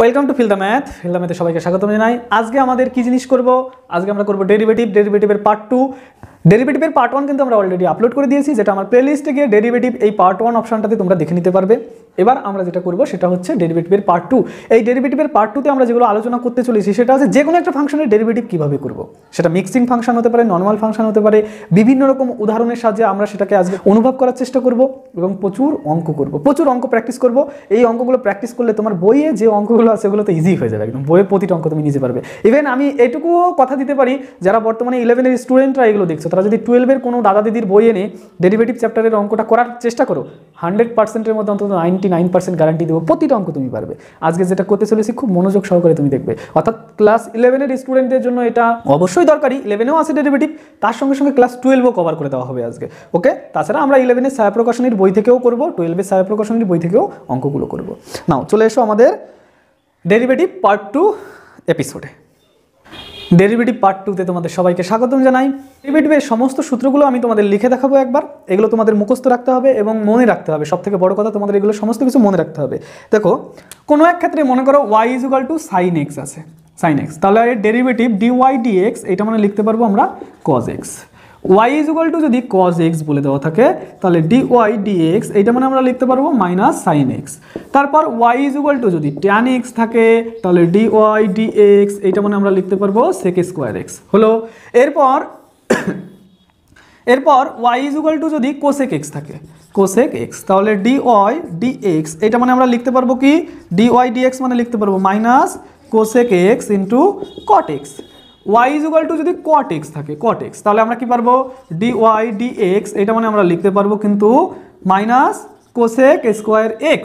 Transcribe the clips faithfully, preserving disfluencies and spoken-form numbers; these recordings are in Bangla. Welcome to fill the math fill the मैथे सबाइके स्वागतम जानाई। आजके आमादेर कि जिनिस करब, आजके आमरा करब डेरिवेटिव। डेरिवेटिवेर पार्ट टू, डेरिवेटिवेर पार्ट वन किन्तु आमरा अलरेडी आपलोड करे दिएछि, जेटा आमार प्लेलिस्टे गिये डेरिवेटिव एई पार्ट वन अपशनटाते तोमरा देखे निते पारबे। এবার আমরা যেটা করব সেটা হচ্ছে ডেরিভেটিভের পার্ট টু। এই ডেরিভেটিভের পার্ট টু তে আমরা যেগুলো আলোচনা করতে চলেছি সেটা হচ্ছে যে কোনো একটা ফাংশনের ডেরিভেটিভ কিভাবে করব। সেটা মিক্সিং ফাংশন হতে পারে, নর্মাল ফাংশন হতে পারে, বিভিন্ন রকম উদাহরণের সাহায্যে আমরা সেটাকে আজকে অনুভব করার চেষ্টা করব এবং প্রচুর অঙ্ক করব, প্রচুর অঙ্ক প্র্যাকটিস করব। এই অঙ্কগুলো প্র্যাকটিস করলে তোমার বইয়ে যে অঙ্কগুলো আছে সেগুলো তো ইজি হয়ে যাবে, একদম বইয়ের প্রতিটা অঙ্ক তুমি নিজে পারবে। ইভেন আমি এটুকুও কথা দিতে পারি, যারা বর্তমানে ইলেভেনের স্টুডেন্টরা এগুলো দেখছো, তারা যদি টুয়েলভের কোনো দাদা দিদির বই এনে ডেরিভেটিভ চ্যাপ্টারের অঙ্কটা করার চেষ্টা করো, হান্ড্রেড পার্সেন্টের মধ্যে অন্তত নাইনটি নাইন পার্सेंट गारंटी देव प्रतिटा अंक तुम्हें पारबे। आज के जेटा करते चलेछि खूब मनोयोग सहकारे तुम्हें देखबे, अर्थात क्लास इलेवन एर स्टूडेंटदेर जोन्नो एटा अवश्य दरकारी। इलेवन एओ आछे डेरिवेटिव, तार संगे संगे क्लास ट्वेल्व कवर करे देवा होबे आज के। ओके, ताछाड़ा आमरा इलेवन एर साया प्रकाशनेर बोई थेकेओ करब, ट्वेल्व एर साया प्रकाशनेर बोई थेकेओ अंकगुलो करब। नाओ चले एसो आमादेर डेरिवेटिव पार्ट टू एपिसोडे। डेरिवेटिव पार्ट टू ते तुम्हारे सबाइके स्वागतम जानाई। डेरिवेटिवेर समस्त सूत्रगुलो आमी तुम्हादेर लिखे देखाबो, एकबार एगुलो तुम्हादेर मुखस्थ राखते होबे एबं मने राखते होबे। सबथेके बड़ो कथा तुम्हादेर एगुलो समस्त किछु मने राखते होबे। देखो कोनो एक क्षेत्रे मने करो y equal to sin x आछे, sin x ताहले डेरिवेटिव dy dx एटा माने लिखते पारबो आमरा cos x। y equal to यदि cos x बोले देवा थाके ताहले dy dx एटा माने आमरा लिखते पारबो माइनस sin x। तारपर y इक्वल टू यदि tan x थाके ताहले dy dx एटा माने आमरा लिखते पारबो sec स्क्वायर x हलो। एरपर एरपर y इक्वल टू यदि cosec x थाके cosec x ताहले dy dx एटा माने आमरा लिखते पारबो कि dy dx माने लिखते पारबो minus cosec x into cot x। y equal to जो cot x था cot x ताहले आमरा कि पारबो dy dx एटा माने आमरा लिखते पारबो किन्तु माइनस cosec स्क्वायर x।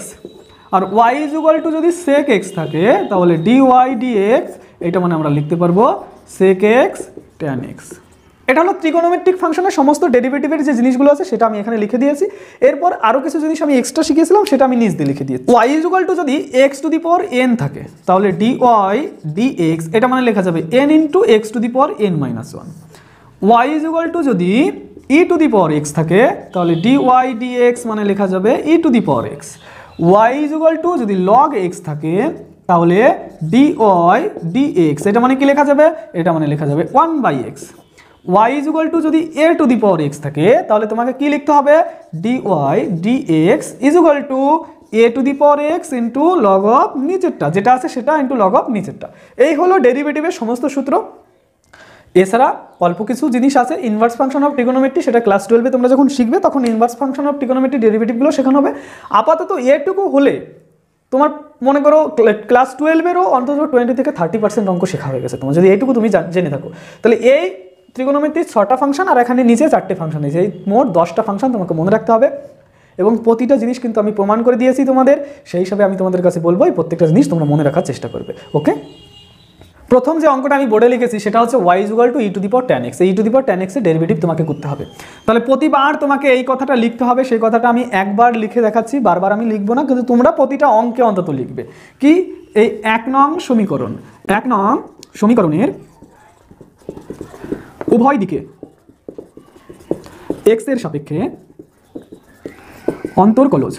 और y इक्वल टू जो sec x था ताहले dy dx एटा माने आमरा लिखते पारबो sec x tan x। এটা হলো ত্রিকোণমিতিক ফাংশনের সমস্ত ডেরিভেটিভের যে জিনিসগুলো আছে সেটা আমি এখানে লিখে দিয়েছি। এরপর আরো কিছু জিনিস আমি এক্সট্রা শিখেছিলাম সেটা আমি নিজ দিয়ে লিখে দিয়েছি। y ইকুয়াল টু যদি x to the power n থাকে তাহলে dy dx এটা মানে লেখা যাবে n into x to the power n minus one. y equal to যদি e to the power x থাকে তাহলে dy dx মানে লেখা যাবে e to the power x। y equal to যদি log x থাকে তাহলে dy dx এটা মানে কি লেখা যাবে, এটা মানে লেখা যাবে one by x. y equal to यदि a to the power x থাকে তাহলে তোমাকে কি লিখতে হবে dy dx equal to a to the power x into log of নিচেরটা যেটা আছে সেটা ইনটু log অফ নিচেরটা। এই হলো ডেরিভেটিভের সমস্ত সূত্র। এছাড়া অল্প কিছু জিনিস আছে, ইনভার্স ফাংশন অফ ট্রিগোনোমেট্রি, সেটা ক্লাস টুয়েলভে তোমরা যখন শিখবে তখন ইনভার্স ফাংশন অফ ট্রিগোনোমেট্রি ডেরিভেটিভগুলো শেখানো হবে। আপাতত এটুকু হলে তোমার মনে করো ক্লাস টুয়েলভেরও অন্তত টোয়েন্টি থেকে থার্টি পার্সেন্ট অঙ্ক শেখা হয়ে গেছে তোমার, যদি এটুকু তুমি জেনে থাকো। তাহলে এই त्रिकोणमिति छटा फंक्शन और एखे नीचे चारटे फंक्शन है मोट दस टा फंक्शन तुम्हें मने रखते हैं और प्रतिटा जिनिस किन्तु आमी प्रमाण कर दिए तुम्हारे से हिसाब से तुम्हारे काछे बोलबो प्रत्येकटा जिनिस तुम्हारा मने रखार चेष्टा करबे। ओके, प्रथम जो अंकटा आमी बोर्डे लिखेछि सेटा होच्छे y equal to e to the power tan x। e to the power tan x एर डेरिवेटिव तुम्हें करते हैं ताहले प्रतिबार तुम्हें एई कथाटा लिखते हबे, सेई कथाटा आमी एकबार लिखे देखाच्छि, बार बार आमी लिखबो ना, किन्तु तोमरा प्रतिटा अंके अंतत लिखबे कि एई एक नং समीकरण एक नং समीकरणेर उभय दिके x एर सापेक्षे अंतर्कलज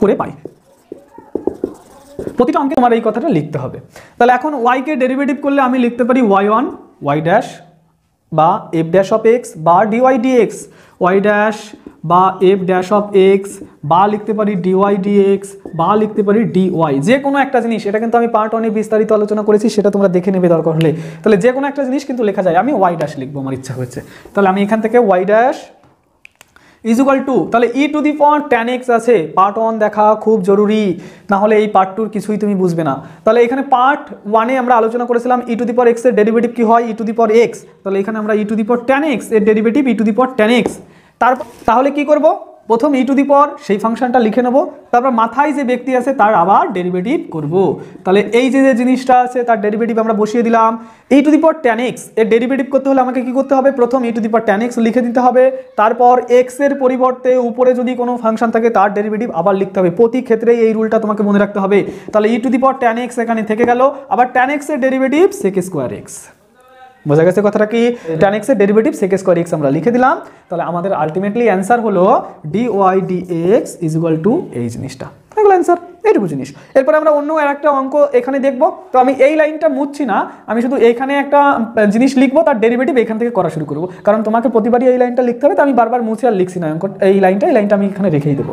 करे पाई। प्रतिटा अंके तुम्हारे कथाटा लिखते हबे। ताहले एखन y के डेरिवेटिव करले आमी लिखते पारी y ওয়ান y डैश बा f डैश अफ x बा dy dx y डैश बा f डैश अफ x बा लिखते पारी dy dx बा लिखते पारी dy। যে কোনো একটা জিনিস এটা কিন্তু আমি পার্ট ওয়ান এ বিস্তারিত আলোচনা করেছি, সেটা তোমরা দেখে নেবে দরকার হলে। তাহলে যে কোনো একটা জিনিস কিন্তু লেখা যায়। আমি y ড্যাশ লিখবো আমার ইচ্ছা হয়েছে, তাহলে আমি এখান থেকে y dash is equal to ताहले e to the power tan x आछे। पार्ट वन देखा खूब जरूरी, ना होले एई पार्ट टू किछुई तुमी बुझबे ना। ताहले एखाने पार्ट वन ए आमरा आलोचना करेछिलाम e to the power x एर डेरिवेटिव की हय e to the power x, ताहले एखाने आमरा e to the power tan x एर derivative e to the power tan x। तारपर ताहले की करब, प्रथम e टू दि पावर सेई फांशनटा लिखे नेब, तारपर माथाय जे ब्यक्ति आछे तार आबार डेरिवेटिव करब। ताहले एई जे जे जिनिसटा आछे तार डेरिवेटिव आमरा बसिये दिलाम। e to the power tan x एर डेरिवेटिव करते होले आमाके कि करते होबे, प्रथम e to the power tan x लिखे दिते होबे, तारपर x एर परिबर्ते उपरे जदि कोनो फांशन थाके तार डेरिवेटिव आबार लिखते होबे। प्रति क्षेत्रे एई रूलटा तोमाके मने राखते होबे। ताहले e to the power tan x एखाने थेके गेल, आबार tan x एर डेरिवेटिव sec स्क्वायर x। बोझा गेছে কথাটা কি tan x এর ডেরিভেটিভ sec স্কয়ার x আমরা লিখে দিলাম তাহলে আমাদের আলটিমেটলি आंसर হলো dy dx = এই জিনিসটা তাহলে आंसर এইটুকু জিনিস এরপর আমরা অন্য আরেকটা অঙ্ক এখানে দেখব তো আমি এই লাইনটা মুছছি না আমি শুধু এইখানে একটা জিনিস লিখব তার ডেরিভেটিভ এখান থেকে করা শুরু করব কারণ তোমাকে প্রতিবারই এই লাইনটা লিখতে হবে তো আমি বারবার মুছি আর লিখছি না অঙ্ক এই লাইনটা এই লাইনটা আমি এখানে রেখেই দেব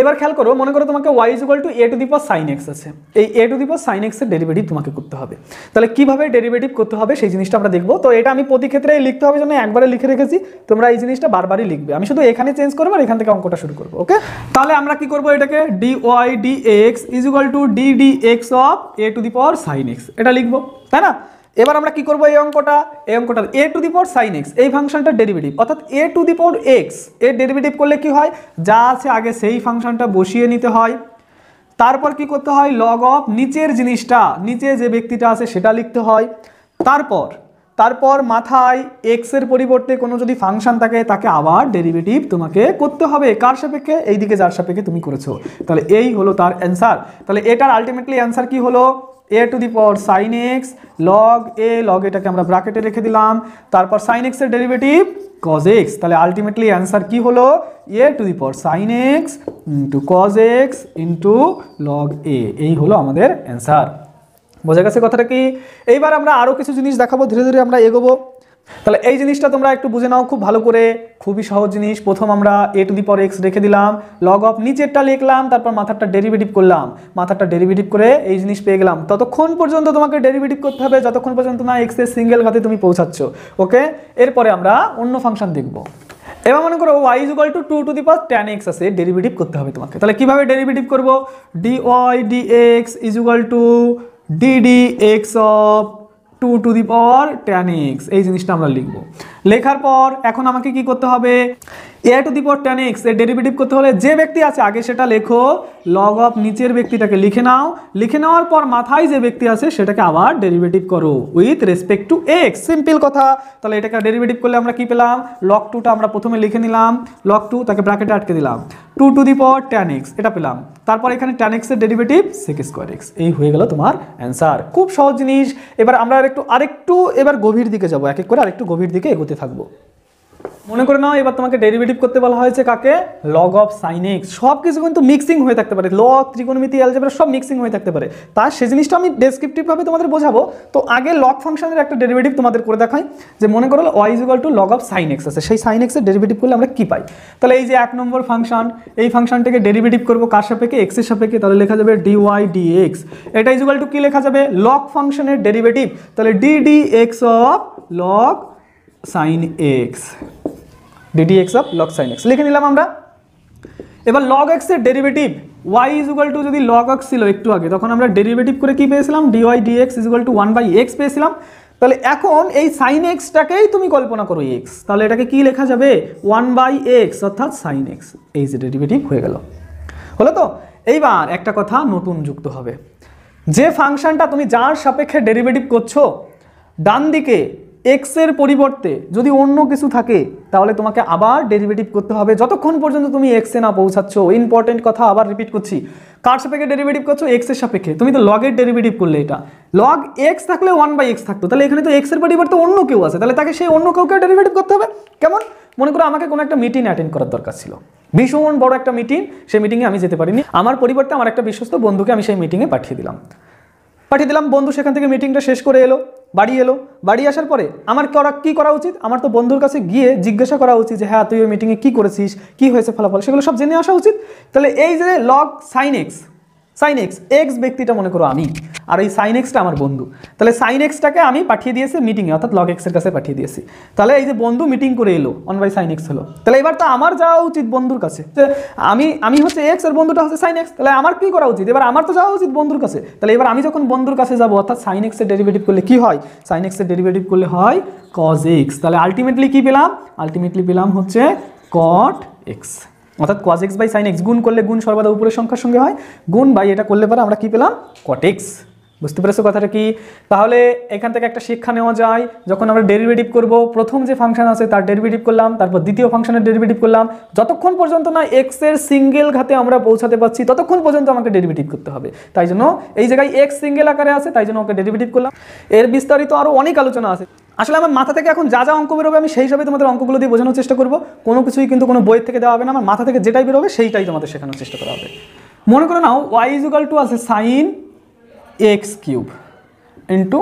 এবার খেয়াল করো মনে করো তোমাকে y = a to the power sin x আছে এই a to the power sin x এর ডেরিভেটিভ তোমাকে করতে হবে তাহলে কিভাবে ডেরিভেটিভ করতে হবে সেই জিনিসটা আমরা দেখব তো এটা আমি প্রতি ক্ষেত্রে লিখতে হবে জন্য একবারে লিখে রেখেছি তোমরা এই জিনিসটা বারবারই লিখবে আমি শুধু এখানে চেঞ্জ করব আর এখান থেকে অঙ্কটা শুরু করব ওকে তাহলে আমরা কি করব এটাকে dy dx = ddx of a to the power sin x এটা লিখব তাই না এবার আমরা কি করব এই অঙ্কটা এই অঙ্কটা a to the power sin x এই ফাংশনটা ডেরিভেটিভ অর্থাৎ a to the power x এর ডেরিভেটিভ করলে কি হয় যা আছে আগে সেই ফাংশনটা বসিয়ে নিতে হয় তারপর কি করতে হয় log অফ নিচের জিনিসটা নিচে যে ব্যক্তিটা আছে সেটা লিখতে হয় তারপর তারপর মাথায় x এর পরিবর্তে কোনো যদি ফাংশন থাকে তাকে আবার ডেরিভেটিভ তোমাকে করতে হবে কার সাপেক্ষে এইদিকে যার সাপেক্ষে তুমি করেছো তাহলে এই হলো তার आंसर তাহলে এটার আলটিমেটলি आंसर কি হলো a to the power sin x log a log এটাকে আমরা ব্র্যাকেটে রেখে দিলাম তারপর sin x এর ডেরিভেটিভ cos x তাহলে আলটিমেটলি आंसर কি হলো a to the power sin x into cos x into log a এই হলো আমাদের आंसर বোঝা গেছে কথাটা কি এইবার আমরা আরো কিছু জিনিস দেখাবো ধীরে ধীরে আমরা এগোবো তাহলে এই জিনিসটা তোমরা একটু বুঝে নাও খুব ভালো করে খুবই সহজ জিনিস প্রথম আমরা a to the power x রেখে দিলাম log অফ নিচেরটা লিখলাম তারপর মাথাটা ডেরিভেটিভ করলাম মাথাটা ডেরিভেটিভ করে এই জিনিস পেয়ে গেলাম ততক্ষণ পর্যন্ত তোমাকে ডেরিভেটিভ করতে হবে যতক্ষণ পর্যন্ত না x এর সিঙ্গেল ঘাতে তুমি পৌঁছাচ্ছ ওকে এরপর আমরা অন্য ফাংশন দেখব এবার মনে করো y = two to the power tan x আছে ডেরিভেটিভ করতে হবে তোমাকে তাহলে কিভাবে ডেরিভেটিভ করব dy dx = ddx of two to the power tan x এই জিনিসটা আমরা লিখব লেখার পর এখন আমাকে কি করতে হবে a to the power tan x এর ডেরিভেটিভ করতে হলে যে ব্যক্তি আছে আগে সেটা লেখো log অফ নিচের ব্যক্তিটাকে লিখে নাও লিখে নেওয়ার পর মাথায় যে ব্যক্তি আছে সেটাকে আবার ডেরিভেটিভ করো with respect to x simple কথা তাহলে এটাকে ডেরিভেটিভ করলে আমরা কি পেলাম log টু টা আমরা প্রথমে লিখে নিলাম log টু তাকে ব্র্যাকেটে আটকে দিলাম two to the power tan x এটা পেলাম তারপর এখানে tan x এর ডেরিভেটিভ sec স্কয়ার x এই হয়ে গেল তোমার आंसर খুব সহজ জিনিস এবার আমরা আরেকটু আরেকটু এবার গভীর দিকে যাব এক এক করে আরেকটু গভীর দিকে এগোতে থাকব মনে করে নাও এবার তোমাকে ডেরিভেটিভ করতে বলা হয়েছে কাকে log অফ sin x সব কিছু কিন্তু মিক্সিং হয়ে থাকতে পারে log ত্রিকোণমিতি অ্যালজেব্রা সব মিক্সিং হয়ে থাকতে পারে তার সেই জিনিসটা আমি ডেসক্রিপটিভ ভাবে তোমাদের বোঝাবো তো আগে log ফাংশনের একটা ডেরিভেটিভ তোমাদের করে দেখাই যে মনে করো y = log of sin x আছে সেই sin x এর ডেরিভেটিভ করলে আমরা কি পাই তাহলে এই যে এক নম্বর ফাংশন এই ফাংশনটাকে ডেরিভেটিভ করব কার সাপেক্ষে x এর সাপেক্ষে তাহলে লেখা যাবে dy dx এটা = কি লেখা যাবে log ফাংশনের ডেরিভেটিভ তাহলে ddx of log sin x ddx of log sin x লিখে নিলাম আমরা এবার log x এর ডেরিভেটিভ y = যদি log x ছিল একটু আগে তখন আমরা ডেরিভেটিভ করে কি পেয়েছিলাম dy dx = one by x পেয়েছিলাম তাহলে এখন এই sin x টাকেই তুমি কল্পনা করো x তাহলে এটাকে কি লেখা যাবে ওয়ান বাই এক্স অর্থাৎ sin x এই যে ডেরিভেটিভ হয়ে গেল হলো তো এইবার একটা কথা নতুন যুক্ত হবে যে ফাংশনটা তুমি যার সাপেক্ষে ডেরিভেটিভ করছো ডান দিকে x এর পরিবর্তে যদি অন্য কিছু থাকে তাহলে তোমাকে আবার ডেরিভেটিভ করতে হবে যতক্ষণ পর্যন্ত তুমি x এ না পৌঁছাচ্ছো ইম্পর্টেন্ট কথা আবার রিপিট করছি কার সাপেক্ষে ডেরিভেটিভ করছো x এর সাপেক্ষে তুমি তো log এর ডেরিভেটিভ করলে এটা log x থাকলে ওয়ান বাই এক্স থাকতো তাহলে এখানে তো x এর পরিবর্তে অন্য কেউ আছে তাহলে তাকে সেই অন্য কাউকে ডেরিভেটিভ করতে হবে কেমন মনে করো আমাকে কোনো একটা মিটিং অ্যাটেন্ড করার দরকার ছিল ভীষণ বড় একটা মিটিং সেই মিটিং এ আমি যেতে পারিনি আমার পরিবর্তে আমার একটা বিশ্বস্ত বন্ধুকে আমি সেই মিটিং এ পাঠিয়ে দিলাম পাঠিয়ে দিলাম বন্ধু সেখান থেকে মিটিংটা শেষ করে এলো বাড়ি এলো বাড়ি আসার পরে আমার করা কি করা উচিত আমার তো বন্ধুর কাছে গিয়ে জিজ্ঞাসা করা উচিত যে হ্যাঁ তুই ওই মিটিংয়ে কী করেছিস কী হয়েছে ফলাফল সেগুলো সব জেনে আসা উচিত তাহলে এই যে log sin x sin x x ব্যক্তিটা মনে করো আমি আর এই sin x টা আমার বন্ধু তাহলে sin x টাকে আমি পাঠিয়ে দিয়েছি মিটিংয়ে অর্থাৎ log x এর কাছে পাঠিয়ে দিয়েছি তাহলে এই যে বন্ধু মিটিং করে এলো ওয়ান বাই sin x হলো তাহলে এবার তো আমার যাওয়া উচিত বন্ধুর কাছে আমি আমি হচ্ছে x আর বন্ধুটা হচ্ছে sin x তাহলে আমার কি করা উচিত এবার আমার তো যাওয়া উচিত বন্ধুর কাছে তাহলে এবার আমি যখন বন্ধুর কাছে যাব অর্থাৎ sin x এর ডেরিভেটিভ করলে কি হয় sin x এর ডেরিভেটিভ করলে হয় cos x তাহলে আলটিমেটলি কি পেলাম আলটিমেটলি পেলাম হচ্ছে cot x অর্থাৎ cos x / sin x গুণ করলে গুণ সর্বদা উপরের সংখ্যার সঙ্গে হয় গুণ বাই এটা করলে পরে আমরা কি পেলাম cot x बुझते पेरेছো कथाटा कि ताहले एखान थेके एकटा शिक्षा नेওয়া যায় যখন আমরা ডেরিভেটিভ করব প্রথম যে ফাংশন আছে তার ডেরিভেটিভ করলাম তারপর দ্বিতীয় ফাংশনের ডেরিভেটিভ করলাম যতক্ষণ পর্যন্ত না x এর সিঙ্গেল ঘাতে আমরা পৌঁছাতে পারছি ততক্ষণ পর্যন্ত আমাকে ডেরিভেটিভ করতে হবে তাই জন্য এই জায়গায় x সিঙ্গেল আকারে আছে তাই জন্য ওকে ডেরিভেটিভ করলাম এর বিস্তারিত আরো অনেক আলোচনা আছে আসলে আমার মাথা থেকে এখন যা যা অঙ্ক বের হবে আমি সেই হিসাবে তোমাদের অঙ্কগুলো দিয়ে বোঝানোর চেষ্টা করব কোনো কিছুই কিন্তু কোনো বই থেকে দেওয়া হবে না আমার মাথা থেকে যেটাই বের হবে সেইটাই তোমাদের শেখানোর চেষ্টা করা হবে মনে করো নাও y = আছে sin x cube into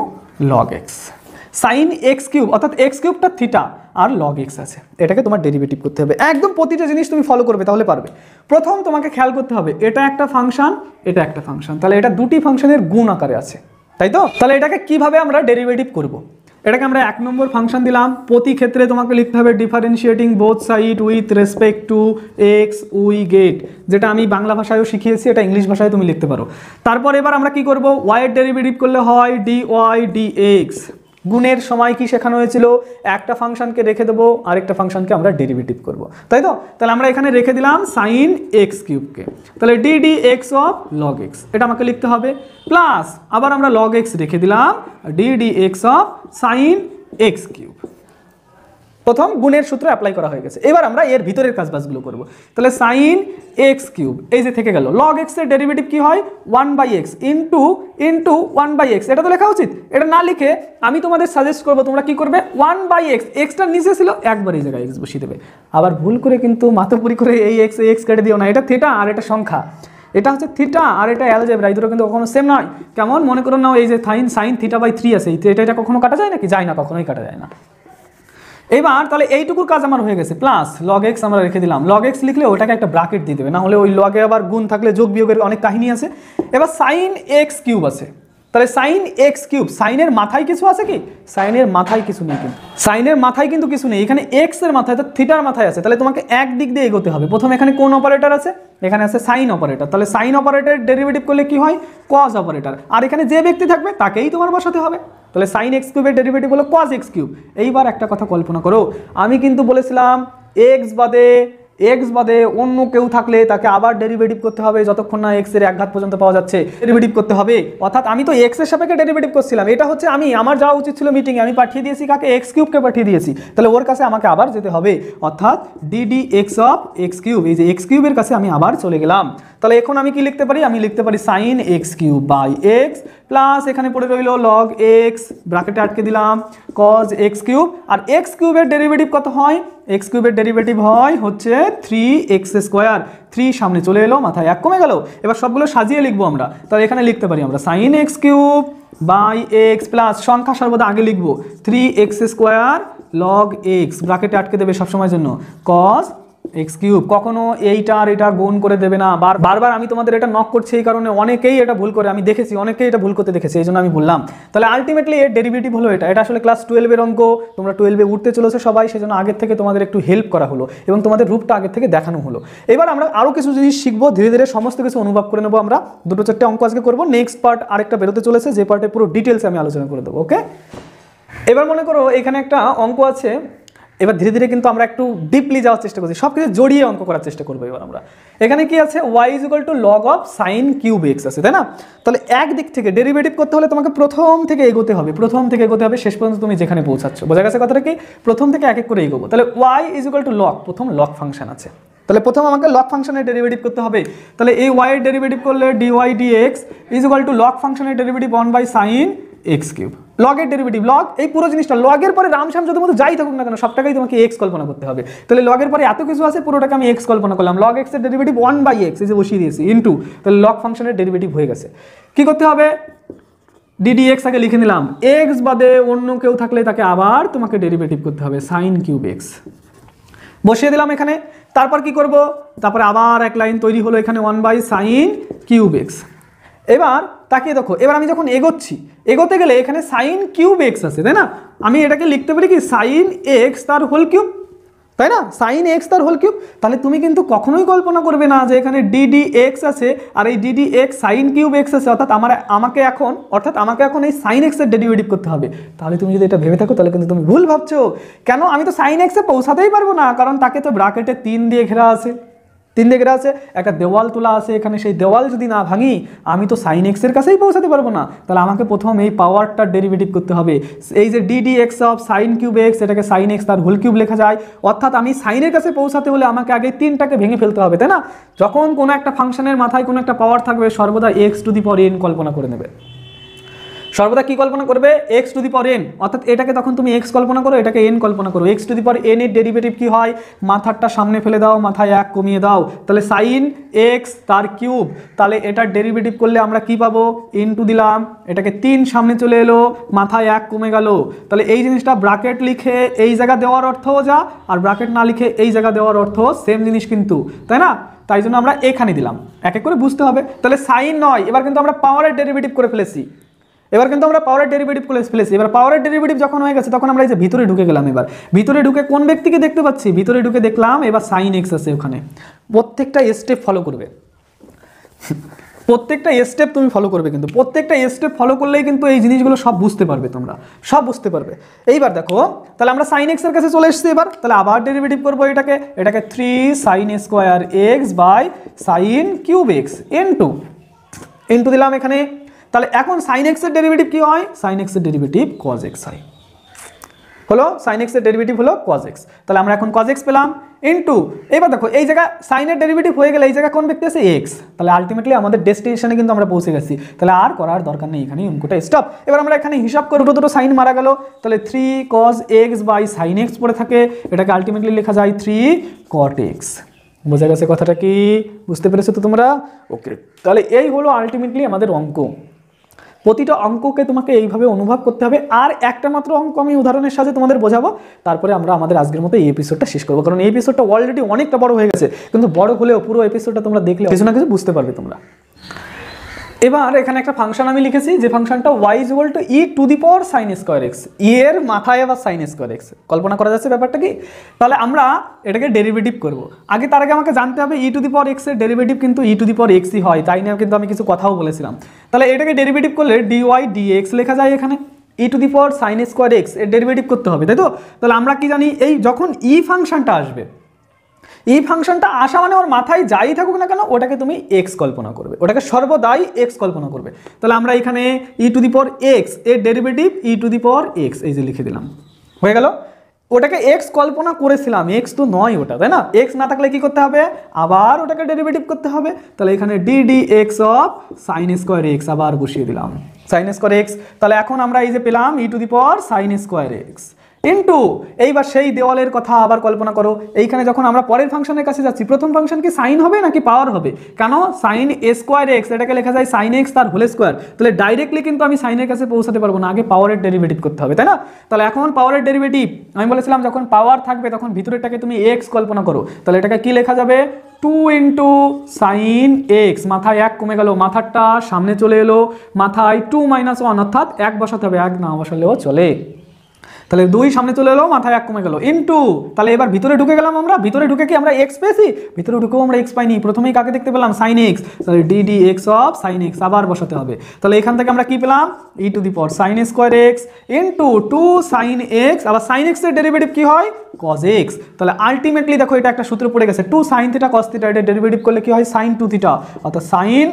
log x sin x cube अर्थात एक्स क्यूबटा थीटा और लग एक्स आछे एटाके तुम्हार डेरिवेटिव करते हैं एकदम प्रतिटा जिनिस तुम फलो करबे ताहले पारबे प्रथम तुम्हें ख्याल करते हैं एटा एकटा फांगशन एटा एकटा फांगशन ताहले एटा दुटी फांगशनेर गुण आकारे आछे ताई तो ताहले एटाके किभाबे आमरा डेरिवेटिव करब एटाके आमरा एक नम्बर फांगशन दिलाम प्रति क्षेत्रे तुम्हें लिखते हैं differentiating both side with respect to x we get जेटा आमी बांगला भाषायও শিখিয়েছি এটা इंग्लिश भाषाय तुम लिखते पारो तारपर एबार आमरा कि करब y एर डेरिवेटिव करले हय डी वाई डी एक्स गुणेर समय कि शेखानो हयेछिलो एकटा फांगशनके रेखे देब आरेकटा फांगशनके आमरा डेरिवेटिव करब ताई तो ताहले आमरा एखाने रेखे दिलाम sin x क्यूब के ताहले d d x of log x এটা আমাকে লিখতে হবে প্লাস আবার আমরা log x রেখে দিলাম d d x of sin x cube প্রথম গুণের সূত্র অ্যাপ্লাই করা হয়ে গেছে এবার আমরা এর ভিতরের কাজবাজগুলো করব তাহলে sin x কিউব এই যে থেকে গেল log x এর ডেরিভেটিভ কি হয় one by x into into one by x এটা তো লেখা উচিত এটা না লিখে আমি তোমাদের সাজেস্ট করব তোমরা কি করবে one by x x টা নিচে ছিল একবার এই জায়গায় x বসিয়ে দেবে আবার ভুল করে কিন্তু মাথাপুরি করে এই x x কেটে দিও না এটা থিটা আর এটা সংখ্যা এটা হচ্ছে থিটা আর এটা অ্যালজেব্রা এই দুটো কিন্তু কখনো সেম নয় কেমন মনে করো নাও এই যে sin sin theta by three আছে এটা এটা কখনো কাটা যায় নাকি যায় না কখনোই কাটা যায় না এবার তাহলে এইটুকুর কাজ আমার হয়ে গেছে প্লাস log x আমরা রেখে দিলাম log x লিখলে ওটাকে একটা ব্র্যাকেট দিয়ে দেবে না হলে ওই log এ আবার গুণ থাকলে যোগ বিয়োগের অনেক কাহিনী আছে এবার sin x কিউব আছে তাহলে sin x কিউব sin এর মাথায় কিছু আছে কি sin এর মাথায় কিছু নেই কিন্তু sin এর মাথায় কিন্তু কিছু নেই এখানে x এর মাথায় তো থিটার মাথায় আছে তাহলে তোমাকে এক দিক দিয়ে এগোতে হবে প্রথমে এখানে কোন অপারেটর আছে এখানে আছে sin অপারেটর তাহলে sin অপারেটরের ডেরিভেটিভ করলে কি হয় cos অপারেটর আর এখানে যে ব্যক্তি থাকবে তাকেই তোমার বসাতে হবে তাহলে sin x কিউবের ডেরিভেটিভ হলো cos x কিউব এইবার একটা কথা কল্পনা করো আমি কিন্তু বলেছিলাম x বাদে x বাদে অন্য কেউ থাকলে তাকে আবার ডেরিভেটিভ করতে হবে যতক্ষণ না x এর এক ঘাত পর্যন্ত পাওয়া যাচ্ছে ডেরিভেটিভ করতে হবে অর্থাৎ আমি তো x এর সাপেক্ষে ডেরিভেটিভ করছিলাম এটা হচ্ছে আমি আমার যাওয়া উচিত ছিল মিটিং এ আমি পাঠিয়ে দিয়েছি কাকে x কিউবকে পাঠিয়ে দিয়েছি তাহলে ওর কাছে আমাকে আবার যেতে হবে অর্থাৎ dd x of x cube এই যে x কিউবের কাছে আমি আবার চলে গেলাম তাহলে এখন আমি কি লিখতে পারি আমি লিখতে পারি sin x cube by x plus এখানে পড়ে রইল log x ব্র্যাকেটে আটকে দিলাম cos x কিউব আর x কিউবের ডেরিভেটিভ কত হয় x কিউবের ডেরিভেটিভ হয় হচ্ছে three x square three সামনে চলে এলো মাথায় এক কমে গেল এবার সবগুলো সাজিয়ে লিখবো আমরা তাহলে এখানে লিখতে পারি আমরা sin x cube by x plus সংখ্যা সর্বদা আগে লিখবো three x square log x ব্র্যাকেটে আটকে দেবে সব সময়ের জন্য cos x কিউব কখনো এইটা আর এটা গুণ করে দেবে না বারবার আমি তোমাদের এটা নক করছি এই কারণে অনেকেই এটা ভুল করে আমি দেখেছি অনেকেই এটা ভুল করতে দেখেছি এইজন্য আমি বললাম তাহলে আলটিমেটলি এর ডেরিভেটিভ হলো এটা এটা আসলে ক্লাস twelve এর অঙ্ক তোমরা twelve এ উঠতে চলেছো সবাই সেজন্য আগে থেকে তোমাদের একটু হেল্প করা হলো এবং তোমাদের রূপটা আগে থেকে দেখানো হলো এবার আমরা আরো কিছু জিনিস শিখবো ধীরে ধীরে সমস্ত কিছু অনুভব করে নেব আমরা দুটো চারটে অঙ্ক আজকে করব নেক্সট পার্ট আরেকটা বেরোতে চলেছে যে পার্টে পুরো ডিটেইলস আমি আলোচনা করে দেব ওকে এবার মনে করো এখানে একটা অঙ্ক আছে এবার ধীরে ধীরে কিন্তু আমরা একটু ডিপলি যাওয়ার চেষ্টা করছি সবকিছু জড়িয়ে অঙ্ক করার চেষ্টা করব এবার আমরা এখানে কি আছে y = log of sin cube x আছে তাই না তাহলে এক দিক থেকে ডেরিভেটিভ করতে হলে তোমাকে প্রথম থেকে এগোতে হবে প্রথম থেকে এগোতে হবে শেষ পর্যন্ত তুমি যেখানে পৌঁছাচ্ছ বোঝা গেছে কথাটা কি প্রথম থেকে এক এক করে এগোবো তাহলে y = log প্রথম log ফাংশন আছে তাহলে প্রথম আমাকে log ফাংশনের ডেরিভেটিভ করতে হবে তাহলে এই y এর ডেরিভেটিভ করলে dy dx = log ফাংশনের derivative one by sin x cube log এর ডেরিভেটিভ log এই পুরো জিনিসটা log এর পরে রামশ্যাম যদি মতো যাই থাকুক না কেন সবটাকেই তোমাকে x কল্পনা করতে হবে তাহলে log এর পরে এত কিছু আছে পুরোটাকে আমি x কল্পনা করলাম log x এর ডেরিভেটিভ one by x এই যে বসিয়ে দিয়েছি ইনটু তাহলে log ফাংশনের ডেরিভেটিভ হয়ে গেছে কি করতে হবে ddx আগে লিখে নিলাম x বাদে অন্য কেউ থাকলে তাকে আবার তোমাকে ডেরিভেটিভ করতে হবে sin কিউব x বসিয়ে দিলাম এখানে তারপর কি করব তারপর আবার এক লাইন তৈরি হলো এখানে one by sin cube x এবার তাকিয়ে দেখো এবার আমি যখন এগোচ্ছি এগোতে গেলে এখানে sin কিউব x আছে তাই না আমি এটাকে লিখতে পারি কি sin x তার হোল কিউব তাই না sin x তার হোল কিউব তাহলে তুমি কিন্তু কখনোই কল্পনা করবে না যে এখানে ddx আছে আর এই ddx sin কিউব x আছে অর্থাৎ আমার আমাকে এখন অর্থাৎ আমাকে এখন এই sin x এর ডেরিভেটিভ করতে হবে তাহলে তুমি যদি এটা ভেবে থাকো তাহলে কিন্তু তুমি ভুল ভাবছো কেন আমি তো sin x এ পৌঁছাতেই পারবো না কারণ তাকে তো ব্র্যাকেটে তিন দিয়ে ঘেরা আছে तीन दिखे आज एक देवाल तोला आखने से देवाल जो ना भांगी हमें तो sin x एर काछेई पौंछाते पारबो ना। तो आमाके प्रथम ये पावरटार डेरिवेटिव करते हबे एई जे d d x of sin cube x एटाके sin x तार होल किूब लेखा जाए अर्थात हमें sin एर काछे पौंछाते होले आमाके आगे तीनटाके भेंगे फेलते हबे ताई ना। जखन कोनो एकटा फांगशनेर माथाय कोनो एकटा पावर थाकबे सर्वदा x to the power n कल्पना करे नेबे, सर्वदा कि कल्पना करबे x to the power n अर्थात एटाके तखन तुमि एक्स कल्पना करो एटाके एन कल्पना करो x to the power n एर डेरिवेटिव कि हय माथाटा सामने फेले दाओ माथाय एक कमिये दाओ ताहले sin x तार किूब ताहले एटार डेरिवेटिव करले आमरा कि पाबो एन टू दिलाम एटाके तीन सामने चले एलो माथाय एक कमे गेल ताहले एई जिनिसटा ब्रैकेट लिखे एई जायगा देवार अर्थ जा आर ब्रैकेट ना लिखे एई जायगा देवार अर्थ सेम जिनिस किन्तु ताई ना। ताई जोन्नो आमरा एखाने दिलाम एक एक करे बुझते हबे ताहले sin नय एबार किन्तु आमरा पावारेर डेरिवेटिव करे फेलेछि एबार किन्तु आमरा पावर डेरिवेटिव करे फेलेछि एबार पावर डेरिवेटिव जखन हये गेछे तखन आमरा एई भितरे ढुके गेलाम एबार भितरे ढुके कोन ब्यक्तिके देखते पाच्छी भितरे ढुके देखलाम एबार sin x आछे ओखाने प्रत्येकटा स्टेप फलो करबे प्रत्येकटा स्टेप तुमि फलो करबे किन्तु प्रत्येकटा स्टेप फलो करलेই किन्तु এই জিনিসগুলো সব বুঝতে পারবে তোমরা সব বুঝতে পারবে। এইবার দেখো তাহলে আমরা sin x এর কাছে চলে এসেছি এবার তাহলে আবার ডেরিভেটিভ করব এটাকে এটাকে तीन sin square x / sin cube x into into দিলাম এখানে তাহলে এখন sin x এর ডেরিভেটিভ কি হয় sin x এর ডেরিভেটিভ cos x হয় হলো sin x এর ডেরিভেটিভ হলো cos x তাহলে আমরা এখন cos x পেলাম इनटू এবার দেখো এই জায়গা sin এর ডেরিভেটিভ হয়ে গেল এই জায়গা কোন ব্যক্তি আছে x তাহলে আলটিমেটলি আমাদের ডেস্টিনেশনে কিন্তু আমরা পৌঁছে গেছি তাহলে আর করার দরকার নেই এখানে অঙ্কটা স্টপ। এবার আমরা এখানে হিসাব করব দুটো দুটো sin মারা গেল তাহলে तीन cos x / sin x পড়ে থাকে এটাকে আলটিমেটলি লেখা যায় तीन cot x বোঝা গেছে কথাটা কি বুঝতে পেরেছো তো তোমরা ওকে। তাহলে এই হলো আলটিমেটলি আমাদের অঙ্ক প্রতিটা অঙ্ককে তোমাকে এইভাবে অনুভব করতে হবে আর একটা মাত্র অঙ্ক আমি উদাহরণের সাথে তোমাদের বোঝাবো তারপরে আমরা আমাদের আজকের মতো এই এপিসোডটা শেষ করব কারণ এই এপিসোডটা অলরেডি অনেকটা বড় হয়ে গেছে কিন্তু বড় হলেও পুরো এপিসোডটা তোমরা দেখলে কিছু না কিছু বুঝতে পারবে তোমরা। এবার এখানে একটা ফাংশন আমি লিখেছি যে ফাংশনটা y = e to the power sin square x e এর মাথায় আবার sin স্কয়ার x কল্পনা করা যাচ্ছে ব্যাপারটা কি তাহলে আমরা এটাকে ডেরিভেটিভ করব আগে তার আগে আমাকে জানতে হবে e to the power x এর ডেরিভেটিভ কিন্তু e to the power x ই হয় তাই না কিন্তু আমি কিছু কথাও বলেছিলাম। তাহলে এটাকে ডেরিভেটিভ করলে dy dx লেখা যায় এখানে e to the power sin square x এর ডেরিভেটিভ করতে হবে তাই তো। তাহলে আমরা কি জানি এই যখন e ফাংশনটা আসবে এই ফাংশনটা আসা মানে ওর মাথায় যাই থাকুক না কেন ওটাকে তুমি x কল্পনা করবে ওটাকে সর্বদাই x কল্পনা করবে। তাহলে আমরা এখানে e to the power x এর derivative e to the power x এই যে লিখে দিলাম হয়ে গেল ওটাকে x কল্পনা করেছিলাম x তো নয় ওটা তাই না x না থাকলে কি করতে হবে আবার ওটাকে ডেরিভেটিভ করতে হবে তাহলে এখানে d dx of sin square x আবার বসিয়ে দিলাম sin স্কয়ার x তাহলে এখন আমরা এই যে পেলাম e to the power sin square x into এইবার সেই দেওয়ালের কথা আবার কল্পনা করো এইখানে যখন আমরা পরের ফাংশনের কাছে যাচ্ছি প্রথম ফাংশন কি সাইন হবে নাকি পাওয়ার হবে কেন সাইন স্কয়ার এক্স এটাকে লেখা যায় সাইন এক্স তার হোল স্কয়ার তাহলে ডাইরেক্টলি কিন্তু আমি সাইনের কাছে পৌঁছাতে পারবো না আগে পাওয়ারের ডেরিভেটিভ করতে হবে তাই না। তাহলে এখন পাওয়ারের ডেরিভেটিভ আমি বলেছিলাম যখন পাওয়ার থাকবে তখন ভিতরেরটাকে তুমি এক্স কল্পনা করো তাহলে এটাকে কি লেখা যাবে टू इंटू sin x माथाय एक कमे गेल माथाटा सामने चले এলো মাথায় टू माइनस वन अर्थात एक বসাতে হবে एक না বসালেও চলে তাহলে দুই সামনে চলে এলো মাথায় এক কমে গেল ইনটু তাহলে এবার ভিতরে ঢুকে গেলাম আমরা ভিতরে ঢুকে কি আমরা x পেয়েছি ভিতরে ঢুকেও আমরা x পাইনি প্রথমেই কাকে দেখতে পেলাম sin x তাহলে d dx of sin x আবার বসাতে হবে তাহলে এখান থেকে আমরা কি পেলাম e to the power sin square x into two sin x আবার sin x এর ডেরিভেটিভ কি হয় cos x তাহলে আলটিমেটলি দেখো এটা একটা সূত্র পড়ে গেছে टू sin θ cos θ এর ডেরিভেটিভ করলে কি হয় sin टू θ অর্থাৎ sin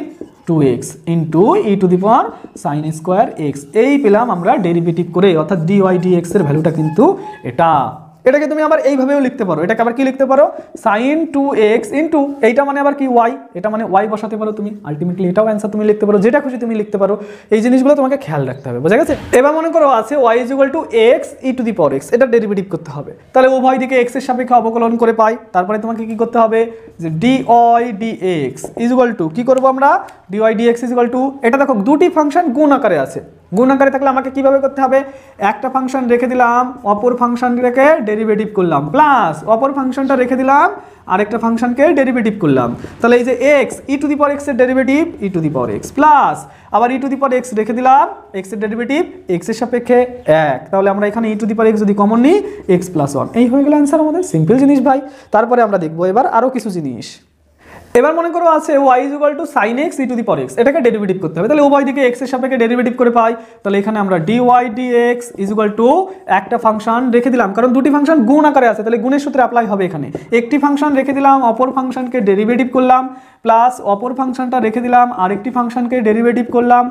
two x into e to the power sin square x এই পেলাম আমরা ডেরিভেটিভ করে অর্থাৎ dy dx এর ভ্যালুটা কিন্তু এটা এটাকে তুমি আবার এইভাবেও লিখতে পারো এটাকে আবার কি লিখতে পারো sin टू एक्स into এইটা মানে আবার কি y এটা মানে y বসাতে পারো তুমি আলটিমেটলি এটাও অ্যানসার তুমি লিখতে পারো যেটা খুশি তুমি লিখতে পারো এই জিনিসগুলো তোমাকে খেয়াল রাখতে হবে বুঝা গেছে। এবার মনে করো আছে y = x e to the power x এটা ডেরিভেটিভ করতে হবে তাহলে উভয় দিকে x এর সাপেক্ষে অবকলন করে পাই তারপরে তোমাকে কি করতে হবে যে dy dx = কি করব আমরা dy dx = এটা দেখো দুটি ফাংশন গুণ আকারে আছে गुण आकारे থাকলে আমাকে কিভাবে করতে হবে একটা ফাংশন রেখে দিলাম অপর ফাংশনটাকে ডেরিভেটিভ করলাম প্লাস অপর ফাংশনটা রেখে দিলাম আরেকটা ফাংশনকে ডেরিভেটিভ করলাম তাহলে এই যে x e to the power x এর derivative e to the power x plus আবার e to the power x রেখে দিলাম x এর ডেরিভেটিভ x এর সাপেক্ষে এক তাহলে আমরা এখানে e to the power x যদি কমন নিই x প্লাস वन এই হয়ে গেল आंसर আমাদের সিম্পল জিনিস ভাই। তারপরে আমরা দেখব এবার আরো কিছু জিনিস এবার মনে করো আছে y = sin x e to the power x এটাকে ডেরিভেটিভ করতে হবে তাহলে উভয় দিকে x এর সাপেক্ষে ডেরিভেটিভ করে পাই তাহলে এখানে আমরা dy dx = একটা ফাংশন রেখে দিলাম কারণ দুটি ফাংশন গুণ আকারে আছে তাহলে গুণের সূত্রে अप्लाई হবে এখানে একটি ফাংশন রেখে দিলাম অপর ফাংশনকে ডেরিভেটিভ করলাম প্লাস অপর ফাংশনটা রেখে দিলাম আরেকটি ফাংশনকে ডেরিভেটিভ করলাম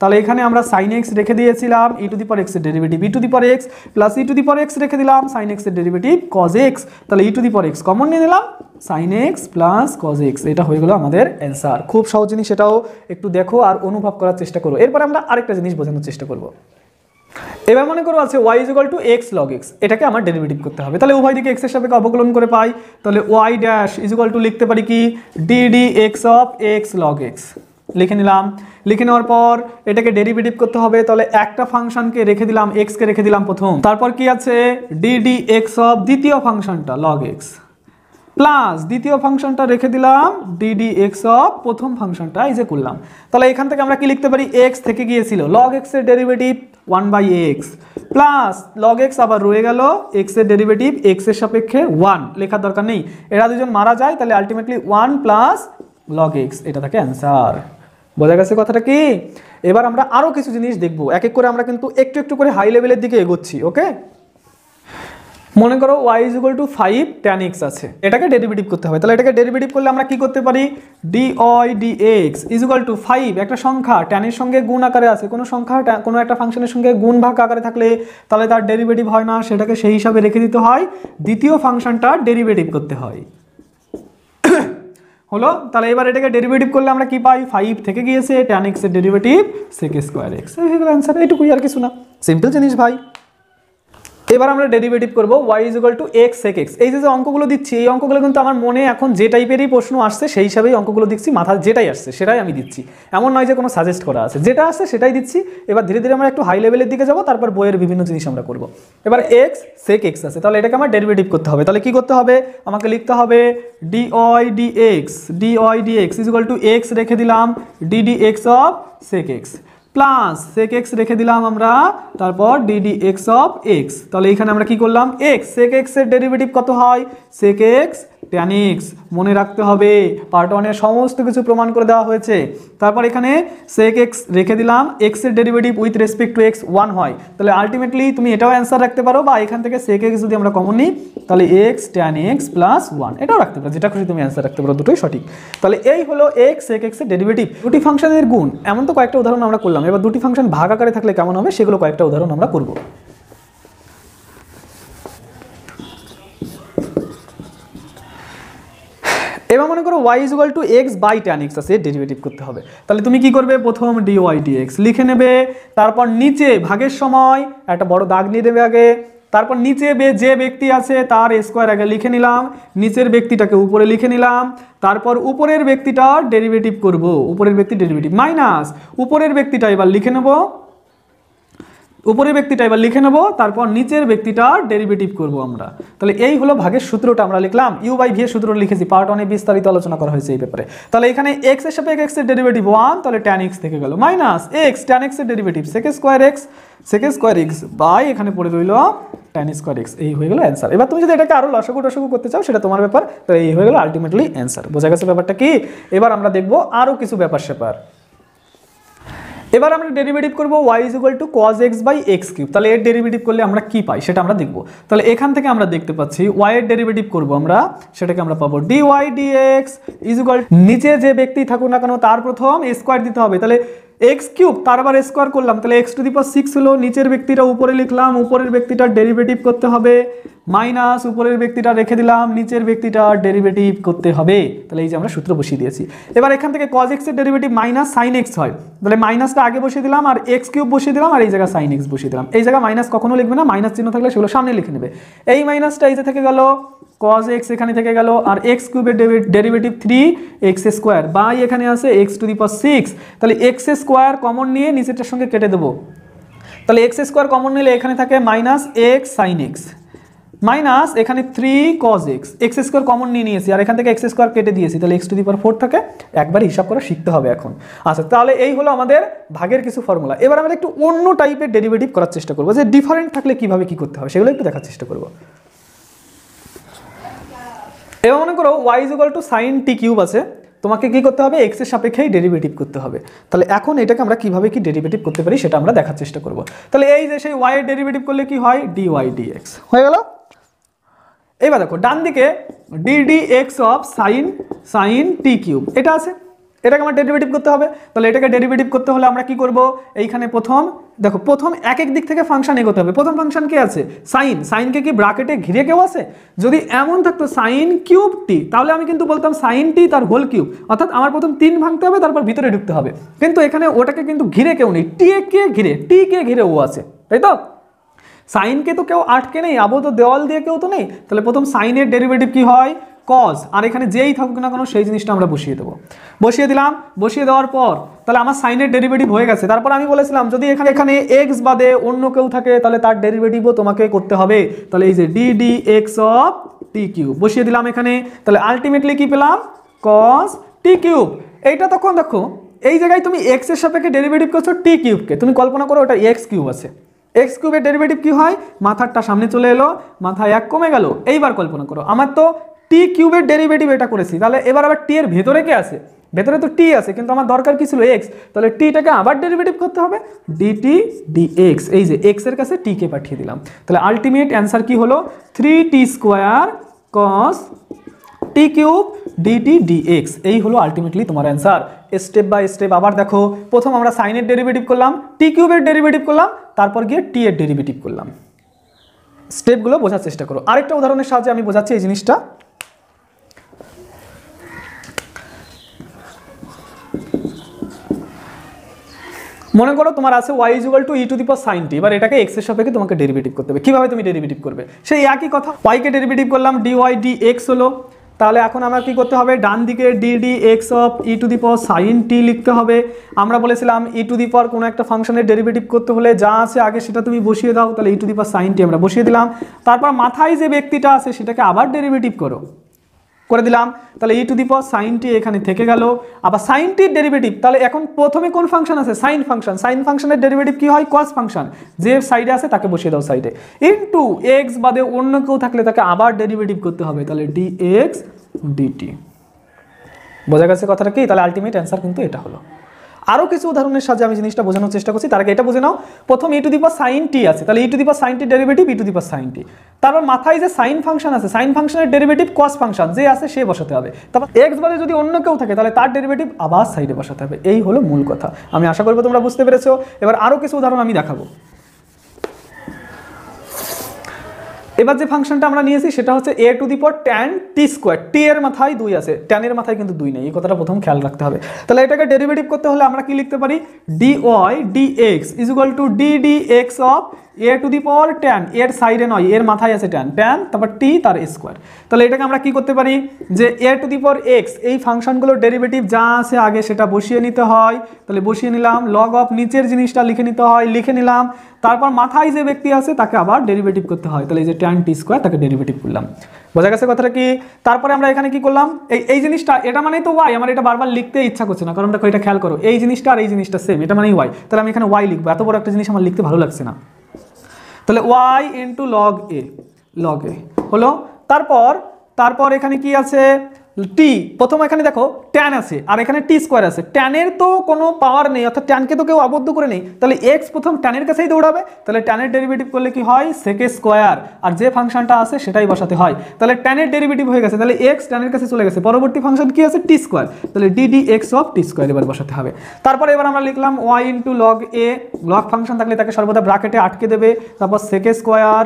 তাহলে এখানে আমরা sin x রেখে দিয়েছিলাম e to the power x এর derivative e to the power x plus e to the power x রেখে দিলাম sin x এর ডেরিভেটিভ cos x তাহলে e to the power x common নিয়ে নিলাম sin x plus cos x এটা হয়ে গেল আমাদের आंसर খুব সহজ জিনিস সেটাও একটু দেখো আর অনুভব করার চেষ্টা করো এরপর আমরা আরেকটা জিনিস বোঝানোর চেষ্টা করব এবার মনে করো আছে y = x log x এটাকে আমার ডেরিভেটিভ করতে হবে তাহলে উভয় দিকে x এর সাপেক্ষে অবকলন করে পাই তাহলে y ড্যাশ = লিখতে পারি কি ddx of x log x লিখে নিলাম লিখে নেওয়ার পর এটাকে ডেরিভেটিভ করতে হবে তাহলে একটা ফাংশনকে রেখে দিলাম x কে রেখে দিলাম প্রথম তারপর কি আছে ddx of দ্বিতীয় ফাংশনটা log x प्लस द्वितीय फंक्शनটা রেখে দিলাম ddx অফ প্রথম ফাংশনটা এই যে করলাম তাহলে এখান থেকে আমরা কি লিখতে পারি x থেকে গিয়েছিল log x এর derivative one by x plus log x আবার রয়ে গেল x এর ডেরিভেটিভ x এর সাপেক্ষে one লেখা দরকার নেই এরা দুজন মারা যায় তাহলে ultimately one plus log x এটা থাকে आंसर বোঝা গেছে কথাটা কি এবার আমরা আরো কিছু জিনিস দেখব এক এক করে আমরা কিন্তু একটু একটু করে হাই লেভেলের দিকে এগোচ্ছি ওকে মনে করো y = five tan x আছে এটাকে ডেরিভেটিভ করতে হবে তাহলে এটাকে ডেরিভেটিভ করলে আমরা কি করতে পারি dy dx = five একটা সংখ্যা tan এর সঙ্গে গুণ আকারে আছে কোন সংখ্যা কোনো একটা ফাংশনের সঙ্গে গুণ ভাগ আকারে থাকলে তাহলে তার ডেরিভেটিভ হয় না সেটাকে সেই হিসাবে রেখে দিতে হয় দ্বিতীয় ফাংশনটা ডেরিভেটিভ করতে হয় হলো তাহলে এবার এটাকে ডেরিভেটিভ করলে আমরা কি পাই five থেকে গিয়েছে tan x এর ডেরিভেটিভ sec square x এই হলো आंसर এইটুকু আর কিছু না সিম্পল জিনিস ভাই এবার আমরা ডেরিভেটিভ করব y = x sec x এই যে যে অঙ্কগুলো দিচ্ছি এই অঙ্কগুলো কিন্তু আমার মনে এখন যে টাইপেরই প্রশ্ন আসছে সেই হিসাবেই অঙ্কগুলো দিচ্ছি মাথায় যেটাই আসছে সেটাই আমি দিচ্ছি এমন নয় যে কোনো সাজেস্ট করা আছে যেটা আসছে সেটাই দিচ্ছি এবার ধীরে ধীরে আমরা একটু হাই লেভেলের দিকে যাব তারপর বইয়ের বিভিন্ন জিনিস আমরা করব এবার x sec x আছে তাহলে এটাকে আমার ডেরিভেটিভ করতে হবে তাহলে কি করতে হবে আমাকে লিখতে হবে dy dx dy dx = x রেখে দিলাম ddx of sec x plus sec x রেখে দিলাম আমরা তারপর ddx of x তাহলে এখানে আমরা কি করলাম x sec x এর ডেরিভেটিভ কত হয় sec x tan x মনে রাখতে হবে পার্ট one এর সমস্ত কিছু প্রমাণ করে দেওয়া হয়েছে তারপর এখানে sec x রেখে দিলাম x এর derivative with respect to x one হয় তাহলে আলটিমেটলি তুমি এটাও आंसर রাখতে পারো বা এখান থেকে sec x যদি আমরা কমন নিই তাহলে x tan x plus one এটাও রাখতে পারো যেটা খুশি তুমি आंसर রাখতে পারো দুটোই সঠিক তাহলে এই হলো x sec x এর ডেরিভেটিভ দুটি ফাংশনের গুণ এমন তো কয়েকটা উদাহরণ আমরা করলাম এবার দুটি ফাংশন ভাগ আকারে থাকলে কেমন হবে সেগুলো কয়েকটা উদাহরণ আমরা করব এবার মনে করো y = x by tan x আছে ডেরিভেটিভ করতে হবে তাহলে তুমি কি করবে প্রথম dy dx লিখে নেবে তারপর নিচে ভাগের সময় একটা বড় দাগ নিয়ে দেবে আগে তারপর নিচে যে ব্যক্তি আছে তার স্কয়ার আগে লিখে নিলাম নিচের ব্যক্তিটাকে উপরে লিখে নিলাম তারপর উপরের ব্যক্তিটা ডেরিভেটিভ করব উপরের ব্যক্তি ডেরিভেটিভ মাইনাস উপরের ব্যক্তিটা এবার লিখে নেব উপরের ব্যক্তিটা এবার লিখে নেব তারপর নিচের ব্যক্তিটা ডেরিভেটিভ করব আমরা তাহলে এই হলো ভাগের সূত্রটা আমরা লিখলাম u বাই v এর সূত্রটা লিখেছি পার্ট one এ বিস্তারিত আলোচনা করা হয়েছে এই ব্যাপারে তাহলে এখানে x এর সাপেক্ষে x এর ডেরিভেটিভ one তাহলে tan x থেকে গেল মাইনাস x tan x এর derivative sec square x sec square x by এখানে পড়ে রইল tan square x এই হয়ে গেল आंसर এবার তুমি যদি এটাকে আরো লসাগু টসাগু করতে চাও সেটা তোমার ব্যাপার তাহলে এই হয়ে গেল আলটিমেটলি आंसर বোঝা গেছে ব্যাপারটা কি এবার আমরা দেখব আরো কিছু ব্যাপার সেপার এবার আমরা ডেরিভেটিভ করব y = cos x / x cube তাহলে এর ডেরিভেটিভ করলে আমরা কি পাই সেটা আমরা দেখব তাহলে এখান থেকে আমরা দেখতে পাচ্ছি y এর ডেরিভেটিভ করব আমরা সেটাকে আমরা পাবো dy dx = নিচে যে ব্যক্তি থাকুক না কেন তার প্রথম স্কয়ার দিতে হবে তাহলে x কিউব তার আবার স্কয়ার করলাম তাহলে x to the power six হলো নিচের ব্যক্তিটা উপরে লিখলাম উপরের ব্যক্তিটা ডেরিভেটিভ করতে হবে মাইনাস উপরের ব্যক্তিটা রেখে দিলাম নিচের ব্যক্তিটা ডেরিভেটিভ করতে হবে তাহলে এই যে আমরা সূত্র বসিয়ে দিয়েছি এবার এখান থেকে cos x এর ডেরিভেটিভ minus sin x হয় তাহলে মাইনাসটা আগে বসিয়ে দিলাম আর x কিউব বসিয়ে দিলাম আর এই জায়গা sin x বসিয়ে দিলাম এই জায়গা মাইনাস কখনো লিখবে না মাইনাস চিহ্ন থাকলে সেগুলো সামনে লিখে নেবে এই মাইনাসটা এই যে থেকে গেল cos x এখানে থেকে গেল আর x কিউবের derivative three x square by এখানে আছে x to the power six তাহলে x স্কয়ার কমন নিয়ে নিচেরটার সঙ্গে কেটে দেব তাহলে x স্কয়ার কমন নিলে এখানে থাকে minus x sin x minus এখানে three cos x x square common নিয়ে নিয়েছি আর এখান থেকে x স্কয়ার কেটে দিয়েছি তাহলে x to the power four থাকে একবার হিসাব করা শিখতে হবে এখন আচ্ছা তাহলে এই হলো আমাদের ভাগের কিছু ফর্মুলা এবার আমরা একটু অন্য টাইপের ডেরিভেটিভ করার চেষ্টা করব যে ডিফারেন্ট থাকলে কিভাবে কি করতে হবে সেগুলো একটু দেখার চেষ্টা করব এবার মনে করো y = sin t³ আছে তোমাকে কি করতে হবে x এর সাপেক্ষেই ডেরিভেটিভ করতে হবে। তাহলে এখন এটাকে আমরা কিভাবে কি ডেরিভেটিভ করতে পারি সেটা আমরা দেখার চেষ্টা করব। তাহলে এই যে সেই y এর ডেরিভেটিভ করলে কি হয় dy dx হয়ে গেল। এবার দেখো ডান দিকে ddx of sin sin t cube এটা আছে, এটাকে আমরা ডেরিভেটিভ করতে হবে। তাহলে এটাকে ডেরিভেটিভ করতে হলে আমরা কি করব, এইখানে প্রথম দেখো প্রথম এক এক দিক থেকে ফাংশন এগোতে হবে। প্রথম ফাংশন কি আছে সাইন, সাইনকে কি ব্র্যাকেটে ঘিরে কেউ আছে? যদি এমন থাকতো সাইন কিউব টি তাহলে আমি কিন্তু বলতাম সাইন টি তার হোল কিউব, অর্থাৎ আমার প্রথম তিন ভাঙতে হবে তারপর ভিতরে ঢুকতে হবে। কিন্তু এখানে ওটাকে কিন্তু ঘিরে কেউ নেই, টি কে ঘিরে টি কে ঘিরে ও আছে, তাই তো? সাইনকে তো কেউ আটকে নেই, আবো তো দেওয়াল দিয়ে কেউ তো নেই। তাহলে প্রথম সাইনের ডেরিভেটিভ কি হয় কজ, আর এখানে যেই থাকুক না কেন সেই জিনিসটা আমরা বসিয়ে দেবো। বসিয়ে দিলাম, বসিয়ে দেওয়ার পর তাহলে আমার সাইনের ডেরিভেটিভ হয়ে গেছে। তারপর আমি বলেছিলাম যদি এখানে এখানে এক্স বাদে অন্য কেউ থাকে তাহলে তার ডেরিভেটিভও তোমাকে করতে হবে। তাহলে এই যে d d x of t cube বসিয়ে দিলাম এখানে, তাহলে আলটিমেটলি কি পেলাম কজ টি কিউব। এইটা তখন দেখো এই জায়গায় তুমি এক্স এর সাপেক্ষে ডেরিভেটিভ করছো টি কিউবকে, তুমি কল্পনা করো ওটা এক্স কিউব আছে, x কিউবের ডেরিভেটিভ কি হয় মাথাটা সামনে চলে এলো, মাথা এক কমে গেল। এইবার কল্পনা করো আমার তো t কিউবের ডেরিভেটিভ এটা করেছি, তাহলে এবার আবার t এর ভেতরে কি আছে, ভেতরে তো t আছে কিন্তু আমার দরকার কি ছিল x, তাহলে t টাকে আবার ডেরিভেটিভ করতে হবে dt dx, এই যে x এর কাছে t কে পাঠিয়ে দিলাম। তাহলে আলটিমেট অ্যান্সার কি হলো three t square cos t cube dt dx, এই হলো আলটিমেটলি তোমার অ্যান্সার। স্টেপ বাই স্টেপ আবার দেখো, প্রথম আমরা সাইনের ডেরিভেটিভ করলাম, t কিউবের ডেরিভেটিভ করলাম, তারপর গিয়ে t এর ডেরিভেটিভ করলাম। স্টেপগুলো বোঝার চেষ্টা করো। আরেকটা উদাহরণের সাহায্যে আমি বোঝাচ্ছি এই জিনিসটা। মনে করো তোমার আছে y equal to e to the power sin t, এবার এটাকে x এর সাপেক্ষে তোমাকে ডেরিভেটিভ করতে হবে। কিভাবে তুমি ডেরিভেটিভ করবে সেই একই কথা, y কে ডেরিভেটিভ করলাম dy dx হলো। তাহলে এখন আমার কি করতে হবে ডান দিকে d d x of e to the power sine t লিখতে হবে। আমরা বলেছিলাম ই টু দি পাওয়ার কোনো একটা ফাংশনের ডেরিভেটিভ করতে হলে যা আছে আগে সেটা তুমি বসিয়ে দাও, তাহলে e to the power sine টি আমরা বসিয়ে দিলাম। তারপর মাথায় যে ব্যক্তিটা আছে সেটাকে আবার ডেরিভেটিভ করো, করে দিলাম। তাহলে e to the power sine টি এখানে থেকে গেল, আবার সাইন টির ডেরিভেটিভ। তাহলে এখন প্রথমে কোন ফাংশন আছে সাইন ফাংশন, সাইন ফাংশনের ডেরিভেটিভ কি হয় কস ফাংশন, যে সাইডে আছে তাকে বসিয়ে দাও সাইডে, ইনটু এক্স বাদে অন্য কেউ থাকলে তাকে আবার ডেরিভেটিভ করতে হবে, তাহলে ডি এক্স ডিটি। বোঝা গেছে কথাটা কি? তাহলে আলটিমেট অ্যান্সার কিন্তু এটা হলো। আরও কিছু উদাহরণের সাহায্যে আমি জিনিসটা বোঝানোর চেষ্টা করছি, তার আগে এটা বুঝে নাও। প্রথম ই to the power sine t আছে, তাহলে e to the power sine t derivative e to the power sine t, তারপর মাথায় যে সাইন ফাংশন আছে সাইন ফাংশনের ডেরিভেটিভ কস ফাংশন যে আছে সে বসাতে হবে, তারপর এক্স বাদে যদি অন্য কেউ থাকে তাহলে তার ডেরিভেটিভ আবার সাইডে বসাতে হবে। এই হলো মূল কথা, আমি আশা করবো তোমরা বুঝতে পেরেছো। এবার আরও কিছু উদাহরণ আমি দেখাবো। এবার যে ফাংশনটা আমরা নিয়েছি সেটা হচ্ছে e to the power tan t square, টি এর মাথায় দুই আছে, ট্যানের মাথায় কিন্তু দুই নেই, এই কথাটা প্রথম খেয়াল রাখতে হবে। তাহলে এটাকে ডেরিভেটিভ করতে হলে আমরা কি লিখতে পারি d y d x is equal to d d x of e to the power tan, এর সাইডে নয় এর মাথায় আছে ট্যান, ট্যান তারপর টি তার স্কোয়ার। তাহলে এটাকে আমরা কি করতে পারি যে এ টু দি পাওয়ার এক্স, এই ফাংশনগুলোর ডেরিভেটিভ যা আছে আগে সেটা বসিয়ে নিতে হয়, তাহলে বসিয়ে নিলাম, লগ অফ নিচের জিনিসটা লিখে নিতে হয়, লিখে নিলাম, তারপর মাথায় যে ব্যক্তি আছে তাকে আবার ডেরিভেটিভ করতে হয়, তাহলে এই যে ট্যান টি স্কোয়ার তাকে ডেরিভেটিভ করলাম। বোঝা গেছে কথাটা কি? তারপরে আমরা এখানে কি করলাম এই এই জিনিসটা, এটা মানে তো ওয়াই, আমার এটা বারবার লিখতে ইচ্ছা করছে না, কারণ দেখো এটা খেয়াল করো এই জিনিসটা আর এই জিনিসটা সেম, এটা মানে ওয়াই, তাহলে আমি এখানে ওয়াই লিখবো। এত বড় একটা জিনিস আমার লিখতে ভালো লাগছে না, তাহলে y into log e, log e হলো। তারপর তারপর এখানে কি আছে টি, প্রথম এখানে দেখো ট্যান আছে আর এখানে টি স্কোয়ার আছে, ট্যানের তো কোনো পাওয়ার নেই, অর্থাৎ ট্যানকে তো কেউ আবদ্ধ করে নেই, তাহলে এক্স প্রথম ট্যানের কাছেই দৌড়াবে, তাহলে ট্যানের ডেরিভেটিভ করলে কি হয় সেক স্কোয়ার, আর যে ফাংশনটা আছে সেটাই বসাতে হয়। তাহলে ট্যানের ডেরিভেটিভ হয়ে গেছে, তাহলে এক্স ট্যানের কাছে চলে গেছে। পরবর্তী ফাংশন কি আছে টি স্কোয়ার, তাহলে d d x of t square এবার বসাতে হবে। তারপর এবার আমরা লিখলাম y into log e, log function থাকলে তাকে সর্বদা ব্রাকেটে আটকে দেবে, তারপর সেক স্কোয়ার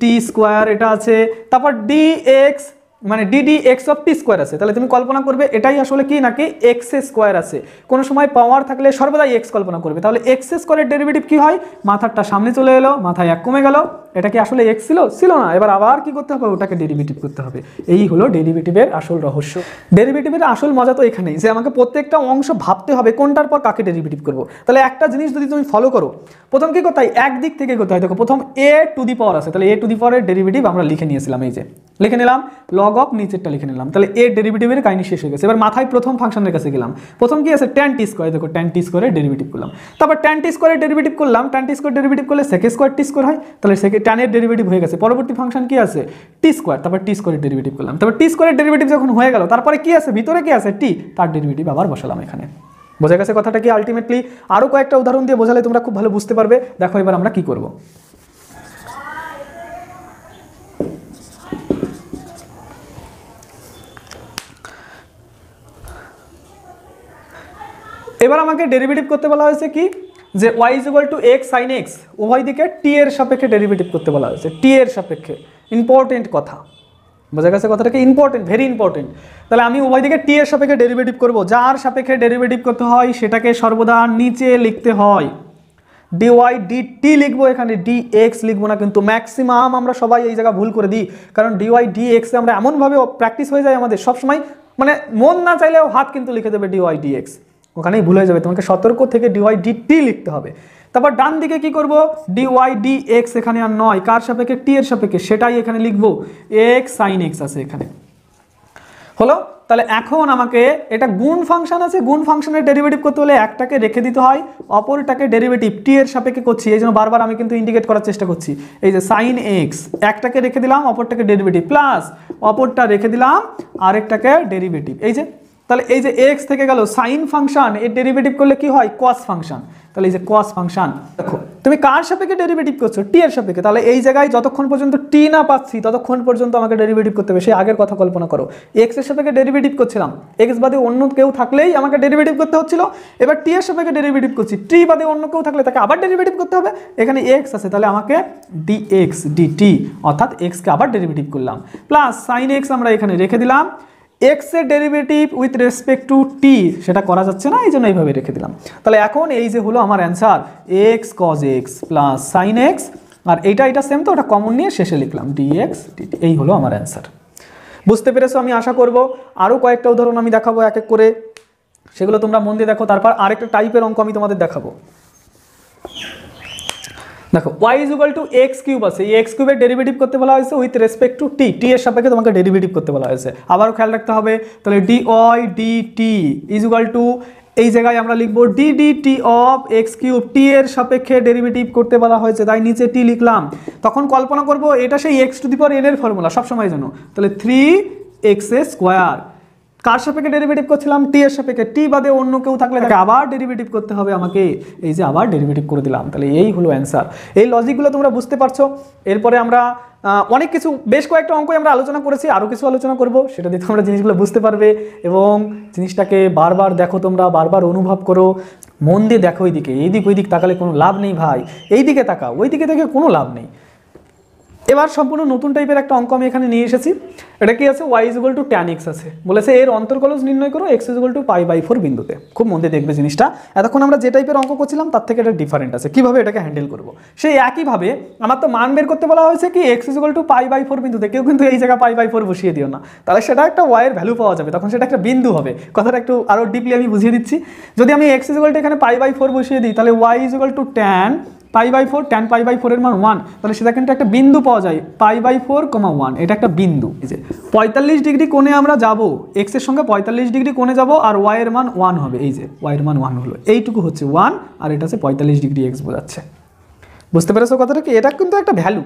টি স্কোয়ার এটা আছে, তারপর ডি এক্স মানে d d x of t square আছে, তাহলে তুমি কল্পনা করবে এটাই আসলে কি নাকি এক্স স্কোয়ার আছে, কোনো সময় পাওয়ার থাকলে সর্বদাই এক্স কল্পনা করবে। তাহলে এক্স স্কোয়ারের ডেরিভেটিভ কি হয় মাথাটা সামনে চলে এলো, মাথায় এক কমে গেল, এটা কি আসলে এক্স ছিল ছিল না, এবার আবার কি করতে হবে ওটাকে ডেরিভেটিভ করতে হবে। এই হলো ডেরিভেটিভের আসল রহস্য। ডেরিভেটিভের আসল মজা তো এখানেই যে আমাকে প্রত্যেকটা অংশ ভাবতে হবে কোনটার পর কাকে ডেরিভেটিভ করব। তাহলে একটা জিনিস যদি তুমি ফলো করো, প্রথম কি করতে হয় এক দিক থেকে করতে হয়, দেখো প্রথম এ টু দি পাওয়ার আছে, তাহলে এ টু দি পাওয়ারের ডেরিভেটিভ আমরা লিখে নিয়েছিলাম, এই যে লিখে নিলাম লগ log of नीचेरटा लिखे निलाम ताहले a डेरिवेटिवेर काहिनी शेष हो गेछे। एबार माथाय प्रथम फांशनेर काछे गेलाम प्रथम कि आछे tan t स्क्वायर देखो tan t स्क्वायर डेरिवेटिव करलाम तारपर tan t स्क्वायर डेरिवेटिव करलाम tan t स्क्वायर डेरिवेटिव करले sec स्क्वायर t स्क्वायर हय ताहले sec tan एर डेरिवेटिव হয়ে গেছে পরবর্তী ফাংশন কি আছে t স্কয়ার তারপর t স্কয়ারের ডেরিভেটিভ করলাম তারপর t স্কয়ারের ডেরিভেটিভ যখন হয়ে গেল তারপরে কি আছে ভিতরে কি আছে t তার ডেরিভেটিভ আবার বসালাম এখানে বোঝা গেছে কথাটা কি আলটিমেটলি আরো কয়েকটা উদাহরণ দিয়ে বোঝালে তোমরা খুব ভালো বুঝতে পারবে। দেখো এবার আমরা কি করব এবার আমাকে ডেরিভেটিভ করতে বলা হয়েছে কি যে y equal to x sin x उभय दिके t এর সাপেক্ষে ডেরিভেটিভ করতে বলা হয়েছে t এর সাপেক্ষে ইম্পর্টেন্ট কথা বোঝা গেছে কথাটা কি ইম্পর্টেন্ট ভেরি ইম্পর্টেন্ট। তাহলে আমি উভয় দিকে t এর সাপেক্ষে ডেরিভেটিভ করব যার সাপেক্ষে ডেরিভেটিভ করতে হয় সেটাকে সর্বদা নিচে লিখতে হয় dy dt লিখবো এখানে dx লিখবো না কিন্তু ম্যাক্সিমাম আমরা সবাই এই জায়গা ভুল করে দিই কারণ dy dx এ আমরা এমন ভাবে প্র্যাকটিস হয়ে যায় আমাদের সব সময় মানে মন না চাইলেও হাত কিন্তু লিখে দেবে dy dx ওখানেই ভুল হয়ে যাবে তোমাকে সতর্ক থেকে dy dt লিখতে হবে। তারপর ডান দিকে কি করব dy dx এখানে আর নয় কার সাপেক্ষে t এর সাপেক্ষে সেটাই এখানে লিখব x sin x আছে এখানে হলো। তাহলে এখন আমাকে এটা গুণ ফাংশন আছে গুণ ফাংশনের ডেরিভেটিভ করতে হলে একটাকে রেখে দিতে হয় অপরটাকে ডেরিভেটিভ t এর সাপেক্ষে করছি এইজন্য বারবার আমি কিন্তু ইন্ডিকেট করার চেষ্টা করছি এই যে sin x একটাকে রেখে দিলাম অপরটাকে ডেরিভেটিভ প্লাস অপরটা রেখে দিলাম আরেকটাকে ডেরিভেটিভ এই যে তাহলে এই যে x থেকে গেল sin ফাংশন এর ডেরিভেটিভ করলে কি হয় cos ফাংশন তাহলে এই যে cos ফাংশন দেখো তুমি কার সাপেক্ষে ডেরিভেটিভ করছো t এর সাপেক্ষে তাহলে এই জায়গায় যতক্ষণ পর্যন্ত t না পাচ্ছি ততক্ষণ পর্যন্ত আমাকে ডেরিভেটিভ করতে হবে সেই আগের কথা কল্পনা করো x এর সাপেক্ষে ডেরিভেটিভ করছিলাম x বাদে অন্য কেউ থাকলেই আমাকে ডেরিভেটিভ করতে হচ্ছিল এবার t এর সাপেক্ষে ডেরিভেটিভ করছি t বাদে অন্য কেউ থাকলে তাকে আবার ডেরিভেটিভ করতে হবে এখানে x আছে তাহলে আমাকে dx dt অর্থাৎ x কে আবার ডেরিভেটিভ করলাম প্লাস sin x আমরা এখানে রেখে দিলাম x এর derivative with respect to t সেটা করা যাচ্ছে না এইজন্য এইভাবে রেখে দিলাম। তাহলে এখন এই যে হলো আমার answer x cos x plus sin x আর এটা এটা सेम তো ওটা কমন নিয়ে শেষে লিখলাম dx dt এই হলো আমার आंसर। বুঝতে পেরেছো আমি আশা করব আরো কয়েকটা উদাহরণ আমি দেখাবো এক এক করে সেগুলো তোমরা মন দিয়ে দেখো তারপর আরেকটা টাইপের অঙ্ক আমি তোমাদের দেখাবো। দেখো y equal to x cube আছে এই x কিউবের ডেরিভেটিভ করতে বলা হয়েছে with respect to t t এর সাপেক্ষে তোমাকে ডেরিভেটিভ করতে বলা হয়েছে আবারও খেয়াল রাখতে হবে তাহলে dy dt इक्वल टू এই জায়গায় আমরা লিখব ddt of x cube t এর সাপেক্ষে ডেরিভেটিভ করতে বলা হয়েছে তাই নিচে t লিখলাম তখন কল্পনা করব এটা সেই x to the power n এর ফর্মুলা সব সময় জানো তাহলে থ্রি এক্স স্কয়ার কার সাপেক্ষে ডেরিভেটিভ করছিলাম t এর সাপেক্ষে t বাদে অন্য কেউ থাকলে তাকে আবার ডেরিভেটিভ করতে হবে আমাকে এই যে আবার ডেরিভেটিভ করে দিলাম তাহলে এই হলো आंसर। এই লজিকগুলো তোমরা বুঝতে পারছো এরপরে আমরা অনেক কিছু বেশ কয়েকটা অঙ্কই আমরা আলোচনা করেছি আরও কিছু আলোচনা করব সেটা দিয়ে তোমরা জিনিসগুলো বুঝতে পারবে এবং জিনিসটাকে বারবার দেখো তোমরা বারবার অনুভব করো মন দিয়ে দেখো এইদিকে এইদিক ওইদিক তাকালে কোনো লাভ নেই ভাই এইদিকে তাকাও ওইদিকে থেকে কোনো লাভ নেই। এবার সম্পূর্ণ নতুন টাইপের একটা অঙ্ক আমি এখানে নিয়ে এসেছি এটা কি আছে y equal to tan x আছে বলেছে এর অন্তরকলজ নির্ণয় করো x equal to pi by four বিন্দুতে খুব মন দিয়ে দেখবে জিনিসটা এতক্ষণ আমরা যে টাইপের অঙ্ক করছিলাম তার থেকে এটা ডিফারেন্ট আছে কিভাবে এটাকে হ্যান্ডেল করবো সেই একইভাবে আমার তো মান বের করতে বলা হয়েছে কি x equal to pi by four বিন্দুতে কেউ কিন্তু এই জায়গায় পাই বাই ফোর বসিয়ে দিও না তাহলে সেটা একটা y এর ভ্যালু পাওয়া যাবে তখন সেটা একটা বিন্দু হবে কথাটা একটু আরও ডিপলি আমি বুঝিয়ে দিচ্ছি যদি আমি x ইকুয়াল টু এখানে পাই বাই ফোর বসিয়ে দিই তাহলে y equal to tan pi by four tan pi by ফোরের মান ওয়ান তাহলে সেটা কিন্তু একটা বিন্দু পাওয়া যায় pi by four comma one এটা একটা বিন্দু এই যে পঁয়তাল্লিশ ডিগ্রি কোণে আমরা যাবো এক্স এর সঙ্গে পঁয়তাল্লিশ ডিগ্রি কোণে যাবো আর ওয়াইয়ের মান ওয়ান হবে এই যে ওয়াইয়ের মান ওয়ান হলো এইটুকু হচ্ছে ওয়ান আর এটা হচ্ছে পঁয়তাল্লিশ ডিগ্রি এক্স বোঝাচ্ছে বুঝতে পেরেছো কথাটা কি এটা কিন্তু একটা ভ্যালু।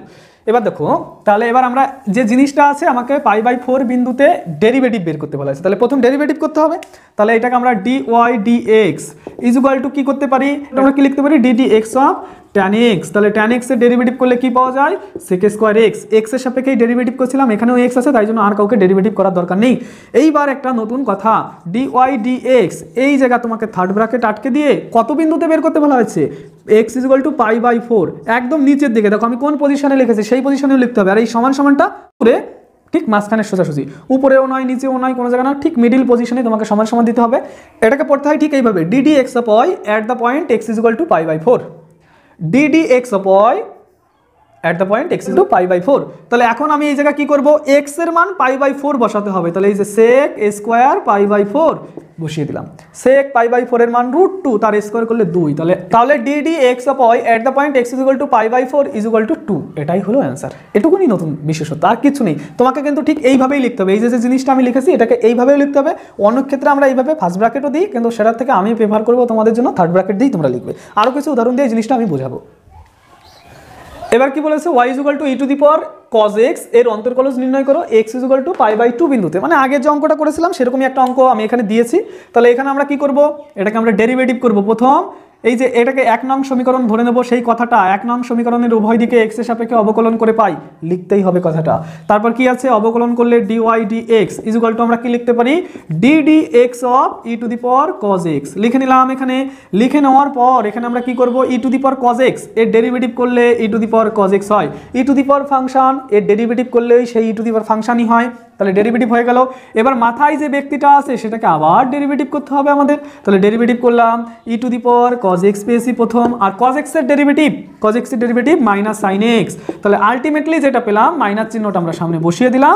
এবার দেখো তাহলে এবার আমরা যে জিনিসটা আছে আমাকে পাই বাই ফোর বিন্দুতে ডেরিভেটিভ বের করতে বলা হয়েছে তাহলে প্রথম ডেরিভেটিভ করতে হবে তাহলে এটাকে আমরা d y d x is equal to কী করতে পারি আমরা কি লিখতে পারি d d x of tan x তাহলে ট্যান এক্সের ডেরিভেটিভ করলে কী পাওয়া যায় সেক স্কোয়ার এক্স এক্সের সাপেক্ষেই ডেরিভেটিভ করছিলাম এখানেও এক্স আছে তাই জন্য আর কাউকে ডেরিভেটিভ করার দরকার নেই। এইবার একটা নতুন কথা ডি ওয়াই ডি এক্স এই জায়গা তোমাকে থার্ড ব্র্যাকেট আটকে দিয়ে কত বিন্দুতে বের করতে বলা হয়েছে x is equal to pi by four একদম নিচের দিকে দেখো আমি কোন পজিশনে লিখেছি সেই পজিশনেও লিখতে হবে আর এই সমান সমানটা পুরে ঠিক মাঝখানে সোজাসুজি উপরেও নয় নিচেও নয় কোনো জায়গা না ঠিক মিডিল পজিশনে তোমাকে সমান সমান দিতে হবে এটাকে পড়তে হয় ঠিক এইভাবে d d x of y at the point x is equal to pi by four d d x of y at the point x into pi by four. তাহলে এখন আমি এই জায়গা কি করব, x এর মান পাই বাই ফোর বসাতে হবে। তাহলে এই যে sec square pi by four বসিয়ে দিলাম, sec পাই বাই ফোর এর মান √টু তার স্কয়ার করলে দুই। তাহলে তাহলে dd x অফ y at the point x = pi by four = two. এটাই হলো आंसर। এটুকুই নতুন বিশেষত্ব, আর কিছু নেই। তোমাকে কিন্তু ঠিক এইভাবেই লিখতে হবে, এই যে যে জিনিসটা আমি লিখেছি এটাকে এইভাবেই লিখতে হবে। অন্য ক্ষেত্রে আমরা এইভাবে ফার্স্ট ব্র্যাকেটও দিই, কিন্তু সেটার থেকে আমি প্রেফার করব তোমাদের জন্য থার্ড ব্র্যাকেট দিই, তোমরা লিখবে। আরো কিছু উদাহরণ দিয়ে জিনিসটা আমি বোঝাবো। এবার কি বলেছে y = e to the power cos x এর অন্তরকলজ নির্ণয় করো x = π/টু বিন্দুতে। মানে আগে যে অঙ্কটা করেছিলাম সেরকমই একটা অঙ্ক আমি এখানে দিয়েছি। তাহলে এখানে আমরা কি করব, এটাকে আমরা ডেরিভেটিভ করব। প্রথম এই যে এটাকে এক নং সমীকরণ ধরে নেব, সেই কথাটা এক নং সমীকরণের উভয় দিকে x এর সাপেক্ষে অবকলন করে পাই, লিখতেই হবে কথাটা। তারপর কি আছে, অবকলন করলে dy dx = আমরা কি লিখতে পারি ddx of e to the power cos x। লিখে নিলাম, এখানে লিখে নেওয়ার পর এখানে আমরা কি করব, e to the power cos x এর ডেরিভেটিভ করলে e to the power cos x হয়, e to the power function এর ডেরিভেটিভ করলে সেই e to the power ফাংশনই হয়। তাহলে ডেরিভেটিভ হয়ে গেল। এবার মাথায় যে ব্যক্তিটা আছে সেটাকে আবার ডেরিভেটিভ করতে হবে আমাদের। তাহলে ডেরিভেটিভ করলাম, e to the power cos x পেয়েছি প্রথম, আর cos x এর ডেরিভেটিভ cos x এর ডেরিভেটিভ minus sin x। তাহলে আলটিমেটলি যেটা পেলাম মাইনাস চিহ্নটা আমরা সামনে বসিয়ে দিলাম,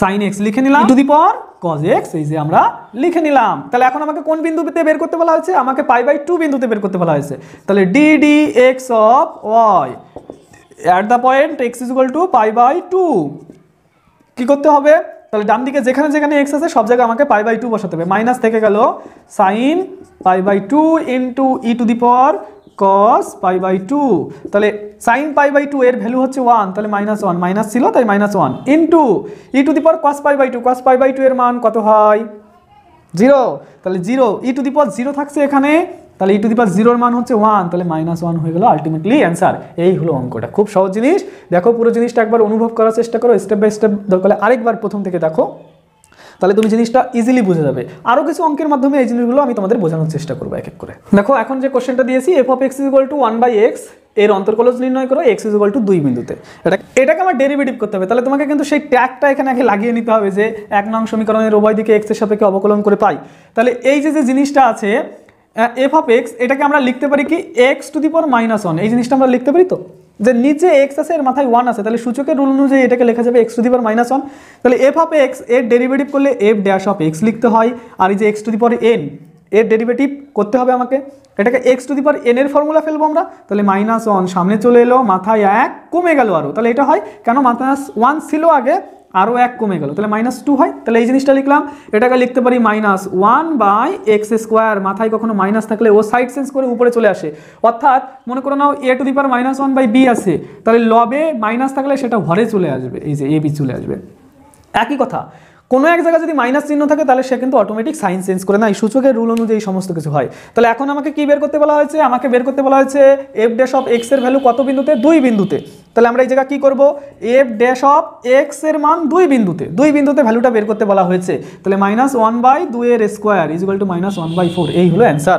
sin x লিখে নিলাম, e to the power cos x এই যে আমরা লিখে নিলাম। তাহলে এখন আমাকে কোন বিন্দুতে বের করতে বলা হয়েছে, আমাকে π/টু বিন্দুতে বের করতে বলা হয়েছে। তাহলে ddx of y at the point x = π/টু কি করতে হবে, তাহলে ডান দিকে যেখানে যেখানে x আছে সব জায়গায় আমাকে π/টু বসাতে হবে। মাইনাস থেকে গেল sin π/টু into e to the power cos π/টু। তাহলে sin π/টু এর ভ্যালু হচ্ছে ওয়ান, তাহলে মাইনাস ওয়ান মাইনাস ছিল তাই minus one into e to the power cos π/টু। cos π/টু এর মান কত হয়, জিরো। তাহলে zero e to the power zero থাকছে এখানে, তাহলে e to the power zero এর মান হচ্ছে ওয়ান, তাহলে মাইনাস ওয়ান হয়ে গেল আলটিমেটলি অ্যানসার। এই হলো অঙ্কটা, খুব সহজ জিনিস। দেখো পুরো জিনিসটা একবার অনুভব করার চেষ্টা করো, স্টেপ বাই স্টেপ দরকার হলে আরেকবার প্রথম থেকে দেখো, তাহলে তুমি জিনিসটা ইজিলি বুঝে যাবে। আরো কিছু অঙ্কের মাধ্যমে এই জিনিসগুলো আমি তোমাদের বোঝানোর চেষ্টা করব এক এক করে। দেখো এখন যে কোশ্চেনটা দিয়েছি, f of x equal to one by x এর অন্তরকলজ নির্ণয় করো x = দুই বিন্দুতে। এটা এটাকে আমার ডেরিভেটিভ করতে হবে। তাহলে তোমাকে কিন্তু সেই ট্যাগটা এখানে আগে লাগিয়ে নিতে হবে যে এক নং সমীকরণের উভয় দিকে x এর সাপেক্ষে অবকলন করে পাই। তাহলে এই যে যে জিনিসটা আছে f of x এটাকে আমরা লিখতে পারি কি x to the power minus one. এই জিনিসটা আমরা লিখতে পারি তো, যে নিচে x আছে এর মাথায় ওয়ান আছে, তাহলে সূচকের রুল অনুযায়ী এটাকে লেখা যাবে x to the power minus one. তাহলে f of x এর ডেরিভেটিভ করলে f ড্যাশ অফ x লিখতে হয়, আর এই যে x to the power n এর ডেরিভেটিভ করতে হবে আমাকে। এটাকে x to the power n এর ফর্মুলা ফেলবো আমরা। তাহলে মাইনাস ওয়ান সামনে চলে এলো, মাথায় এক কমে গেল আরো। তাহলে এটা হয় কেন, মাইনাস ওয়ান ছিল আগে আরো এক কমে গেল, তাহলে মাইনাস টু হয়। তাহলে এই জিনিসটা লিখলাম, এটাকে লিখতে পারি minus one by x square. মাথায় কখনো মাইনাস থাকলে ও সাইড চেঞ্জ করে উপরে চলে আসে, অর্থাৎ মনে করো নাও a to the power minus one by b আছে, তাহলে লবে মাইনাস থাকলে সেটা হরে চলে আসবে, এই যে এ বি চলে আসবে। একই কথা কোনো এক জায়গায় যদি মাইনাস চিহ্ন থাকে তাহলে সে কিন্তু অটোমেটিক সাইন চেঞ্জ করে না, এই সূচকের রুল অনুযায়ী সমস্ত কিছু হয়। তাহলে এখন আমাকে কি বের করতে বলা হয়েছে, আমাকে বের করতে বলা হয়েছে এফ ড্যাশ অফ এক্স এর ভ্যালু কত বিন্দুতে, দুই বিন্দুতে। তাহলে আমরা এই জায়গা কি করব, এফ ড্যাশ অফ এক্স এর মান দুই বিন্দুতে, দুই বিন্দুতে ভ্যালুটা বের করতে বলা হয়েছে। তাহলে মাইনাস ওয়ান বাই দুই এর square equal to minus one by four. এই হলো অ্যান্সার।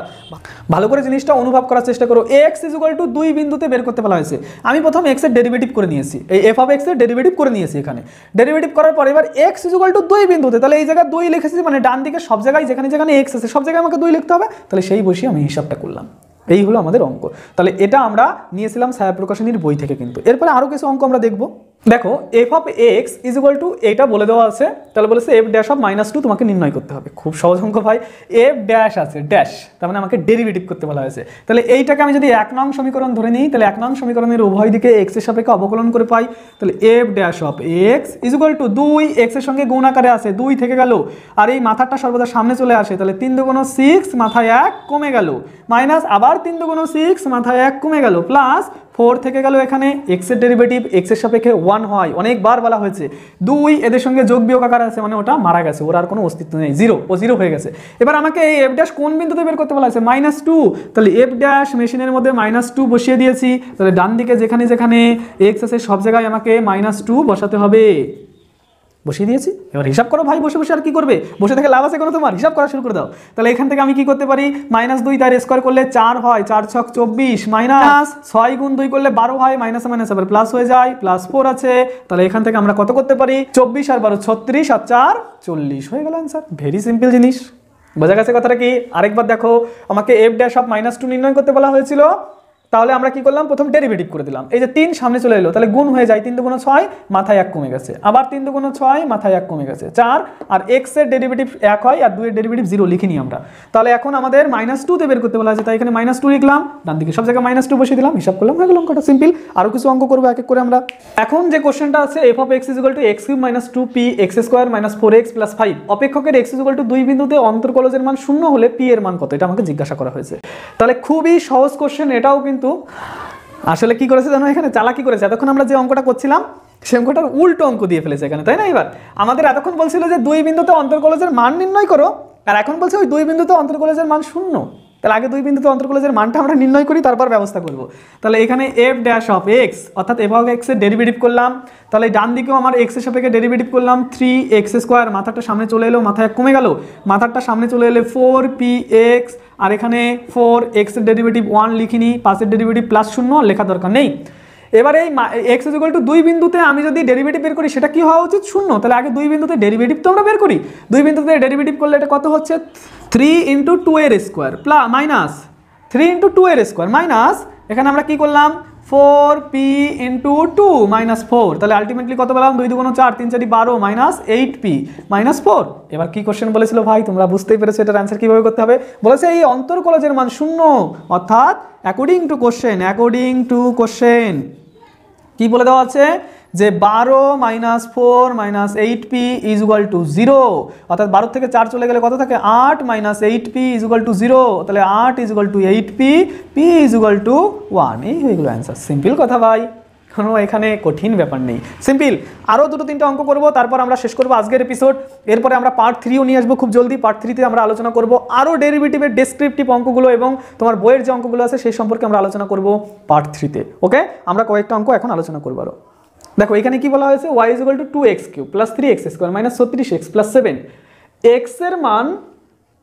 ভালো করে জিনিসটা অনুভব করার চেষ্টা করো, এক্স ইজুয়াল টু দুই বিন্দুতে বের করতে বলা হয়েছে। আমি প্রথম এক্স এর ডেরিভেটিভ করে নিয়েছি, এই এফ অফ এক্স এর ডেরিভেটিভ করে নিয়েছি, এখানে ডেরিভেটিভ করার পর এবার এক্স ইজুয়াল টু দুই বিন্দুতে। তাহলে এই জায়গা দুই লিখেছি, মানে ডান দিকে সব জায়গায় যেখানে যেখানে এক্স আছে সব জায়গায় আমাকে দুই লিখতে হবে। তাহলে সেই বসিয়ে আমি হিসাবটা করলাম। এই হলো আমাদের অঙ্ক। তাহলে এটা আমরা নিয়েছিলাম ছায়া প্রকাশনীর বই থেকে, কিন্তু এরপরে আরো কিছু অঙ্ক আমরা দেখব। দেখো f of x is equal to এটা বলে দেওয়া আছে, তাহলে বলেছে f dash of minus two তোমাকে নির্ণয় করতে হবে। খুব সহজ অঙ্ক ভাই, এফ ড্যাশ আছে ড্যাশ, তার মানে আমাকে ডেরিভেটিভ করতে বলা হয়েছে। তাহলে এইটাকে আমি যদি এক নং সমীকরণ ধরে নিই, তাহলে এক নং সমীকরণের উভয় দিকে x এর সাপেক্ষে অবকলন করে পাই। তাহলে f dash of x is equal to দুই এক্সের সঙ্গে গুণ আকারে আছে, দুই থেকে গেল, আর এই মাথাটা সর্বদা সামনে চলে আসে। তাহলে তিন দুগুণ সিক্স মাথায় এক কমে গেল, মাইনাস আবার তিন দুগুণ সিক্স মাথায় এক কমে গেল, প্লাস ফোর থেকে গেল এখানে এক্স এর ডেরিভেটিভ এক্স এর সাপেক্ষে ওয়ান হয়, অনেকবার বলা হয়েছে। দুই এদের সঙ্গে যোগ বিয়োগ আকার আছে, মানে ওটা মারা গেছে, ওর আর কোনো অস্তিত্ব নেই, জিরো, ও জিরো হয়ে গেছে। এবার আমাকে এই এফ ড্যাশ কোন বিন্দুতে বের করতে বলা হয়েছে, মাইনাস টু। তাহলে এফ ড্যাশ মেশিনের মধ্যে মাইনাস টু বসিয়ে দিয়েছি। তাহলে ডান দিকে যেখানে যেখানে এক্স আছে সব জায়গায় আমাকে মাইনাস টু বসাতে হবে, বসিয়ে দিয়েছি। এবার হিসাব করো ভাই, বসে বসে আর কি করবে, বসে থেকে লাভ আছে কোনো, তোমার হিসাব করা শুরু করে দাও। তাহলে এখান থেকে আমি কি করতে পারি, মাইনাস দুই তার স্কোয়ার করলে চার হয়, চার ছক চব্বিশ, মাইনাস ছয় গুণ দুই করলে বারো হয়, মাইনাস মাইনাস আবার প্লাস হয়ে যায়, প্লাস ফোর আছে। তাহলে এখান থেকে আমরা কত করতে পারি, চব্বিশ আর বারো ছত্রিশ আর চার চল্লিশ হয়ে গেল অ্যান্সার। ভেরি সিম্পল জিনিস, বোঝা গেছে কথাটা কি। আরেকবার দেখো, আমাকে f dash of minus two নির্ণয় করতে বলা হয়েছিল, তাহলে আমরা কি করলাম প্রথম ডেরিভেটিভ করে দিলাম এই যে তিন সামনে চলে এলো তাহলে গুণ হয়ে যায় তিন দুগুণ ছয় মাথায় এক কমে গেছে আবার তিন দুগুণ ছয় মাথায় এক কমে গেছে চার আর x এর ডেরিভেটিভ এক হয় আর দুই এর ডেরিভেটিভ শূন্য লিখে নিই আমরা তাহলে এখন আমাদের -দুই তে বের করতে বলা আছে তাই এখানে -দুই লিখলাম ডান দিকে সব জায়গা -দুই বসিয়ে দিলাম হিসাব করলাম হয়ে গেল অঙ্কটা সিম্পল আর কিছু অঙ্ক করব এক এক করে আমরা এখন যে কোশ্চেনটা আছে f of x x³ - two p x square - four x + five অপেক্ষকের x দুই বিন্দুতে অন্তরকলজের মান শূন্য হলে p এর মান কত এটা আমাকে জিজ্ঞাসা করা হয়েছে তাহলে খুবই সহজ কোশ্চেন এটাও কিন্তু আসলে কি করেছে জানো এখানে চালাকি করেছে এতক্ষণ আমরা যে অঙ্কটা করছিলাম সেই অঙ্কটার উল্টো অঙ্ক দিয়ে ফেলেছে এখানে তাই না এবার আমাদের এতক্ষণ বলছিল যে দুই বিন্দুতে অন্তরকলজের মান নির্ণয় করো আর এখন বলছে ওই দুই বিন্দুতে অন্তরকলজের মান শূন্য তাহলে আগে দুই বিন্দুতে অন্তরকলজের মানটা আমরা নির্ণয় করি তারপর ব্যবস্থা করব তাহলে এখানে f ড্যাশ অফ x অর্থাৎ f অফ x এর ডেরিভেটিভ করলাম তাহলে ডান দিকেও আমার x এর সাপেক্ষে ডেরিভেটিভ করলাম থ্রি এক্স স্কোয়ার মাথাটা সামনে চলে এলো মাথায় কমে গেল মাথাটা সামনে চলে এলে ফোর পি এক্স আর এখানে ফোর এক্স এর ডেরিভেটিভ ওয়ান লিখিনি পাঁচ এর ডেরিভেটিভ প্লাস শূন্য লেখা দরকার নেই এবারে x = দুই বিন্দুতে আমি যদি ডেরিভেটিভ বের করি সেটা কি হওয়া উচিত শূন্য তাহলে আগে দুই বিন্দুতে ডেরিভেটিভ তো আমরা বের করি দুই বিন্দুতে ডেরিভেটিভ করলে এটা কত হচ্ছে থ্রি ইনটু টু এর square plus minus three into two এর স্কোয়ার মাইনাস এখানে আমরা কি করলাম four p into two minus four তাহলে আলটিমেটলি কত পেলাম দুই দুগুণ চার তিন চারি বারো minus eight p minus four এবার কি কোশ্চেন বলেছিল ভাই তোমরা বুঝতেই পেরেছো এটার অ্যান্সার কীভাবে করতে হবে বলেছে এই অন্তরকলজের মান শূন্য অর্থাৎ according to question according to question কি বলে দেওয়া আছে যে বারো minus four minus eight p is equal to zero অর্থাৎ বারো থেকে চার চলে গেলে কত থাকে আট minus eight p is equal to zero তাহলে আট is equal to eight p p is equal to one এই হয়েগুলো অ্যান্সার সিম্পল কথা ভাই কোনো এখানে কঠিন ব্যাপার নেই সিম্পল আরও দুটো তিনটা অঙ্ক করবো তারপর আমরা শেষ করবো আজকের এপিসোড এরপরে আমরা পার্ট থ্রিও নিয়ে আসবো খুব জলদি পার্ট থ্রিতে আমরা আলোচনা করবো আরও ডেরিভেটিভের ডেসক্রিপটিভ অঙ্কগুলো এবং তোমার বইয়ের যে অঙ্কগুলো আছে সেই সম্পর্কে আমরা আলোচনা করবো পার্ট থ্রিতে ওকে আমরা কয়েকটা অঙ্ক এখন আলোচনা করবো আরও দেখো এখানে কি বলা হয়েছে y equal to two x cube plus three x square minus ছত্রিশ এক্স প্লাস সেভেন এক্সের মান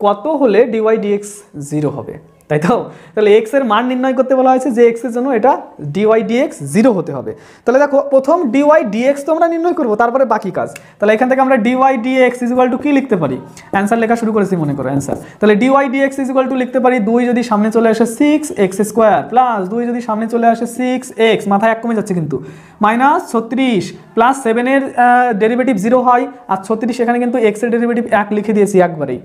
কত হলে ডিওয়াই ডিএক্স জিরো হবে তাই তো তাহলে x এর মান নির্ণয় করতে বলা হয়েছে যে x এর জন্য এটা ডিওয়াই ডিএক্স জিরো হতে হবে তাহলে দেখো প্রথম ডিওয়াই ডিএক্স তো আমরা নির্ণয় করবো তারপরে বাকি কাজ তাহলে এখান থেকে আমরা dy dx is equal to কী লিখতে পারি অ্যান্সার লেখা শুরু করেছি মনে করো অ্যান্সার তাহলে dy dx is equal to লিখতে পারি দুই যদি সামনে চলে আসে সিক্স এক্স স্কোয়ার প্লাস দুই যদি সামনে চলে আসে সিক্স এক্স মাথায় এক কমে যাচ্ছে কিন্তু মাইনাস ছত্রিশ প্লাস সেভেনের ডেরিভেটিভ জিরো হয় আর ছত্রিশ এখানে কিন্তু x এর ডেরিভেটিভ এক লিখে দিয়েছি একবারেই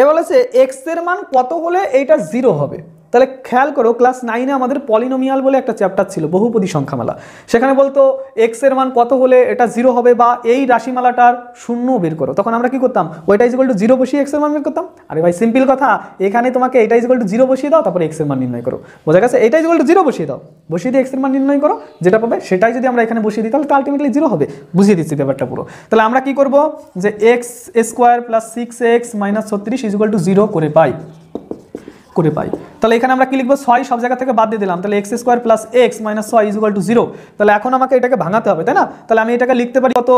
এ বলেছে এক্স এর মান কত হলে এইটা জিরো হবে তাহলে খেয়াল করো ক্লাস নাইনে আমাদের পলিনোমিয়াল বলে একটা চ্যাপ্টার ছিল বহুপদী সংখ্যামালা সেখানে বলতো এক্স এর মান কত হলে এটা জিরো হবে বা এই রাশিমালাটার শূন্য বের করো তখন আমরা কি করতাম ওইটা ইজ ইকুয়াল টু জিরো বসিয়ে এক্স এর মান বের করতাম আরে ভাই সিম্পল কথা এখানে তোমাকে এটা ইজ ইকুয়াল টু জিরো বসিয়ে দাও তারপর এক্স এর মান নির্ণয় করো বোঝা গেছে এটা ইজ ইকুয়াল টু জিরো বসিয়ে দাও বসিয়ে দিয়ে এক্স এর মান নির্ণয় করো যেটা পাবে সেটাই যদি আমরা এখানে বসিয়ে দিই তাহলে তো আলটিমেটলি জিরো হবে বুঝিয়ে দিচ্ছি ব্যাপারটা পুরো তাহলে আমরা কি করবো যে x square plus six x minus ছত্রিশ ইজ ইকুয়াল টু জিরো করে পাই করে পাই তাহলে এখানে আমরা কি লিখবো ছয় সব জায়গা থেকে বাদ দিয়ে দিলাম তাহলে x square plus x minus ছয় ইজ ইকুয়াল টু জিরো তাহলে এখন আমাকে এটাকে ভাঙাতে হবে তাই না তাহলে আমি এটাকে লিখতে পারি কত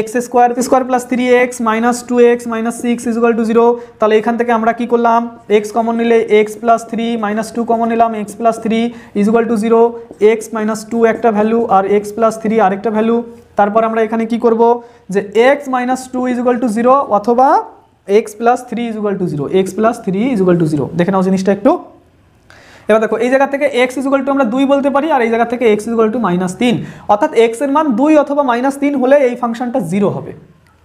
x square square plus three x minus two x minus six is equal to zero তাহলে এখান থেকে আমরা কি করলাম এক্স কমন নিলে x plus three minus two common নিলাম x plus three is equal to zero x minus two একটা ভ্যালু আর এক্স প্লাস থ্রি আরেকটা ভ্যালু তারপর আমরা এখানে কি করব যে x minus two is equal to zero অথবা x plus three is equal to zero x plus three is equal to zero দেখে নাও জিনিসটা একটু এবার দেখো এই জায়গা থেকে x is equal to আমরা দুই বলতে পারি আর এই জায়গা থেকে x is equal to minus তিন অর্থাৎ x এর মান দুই অথবা মাইনাস তিন হলে এই ফাংশনটা জিরো হবে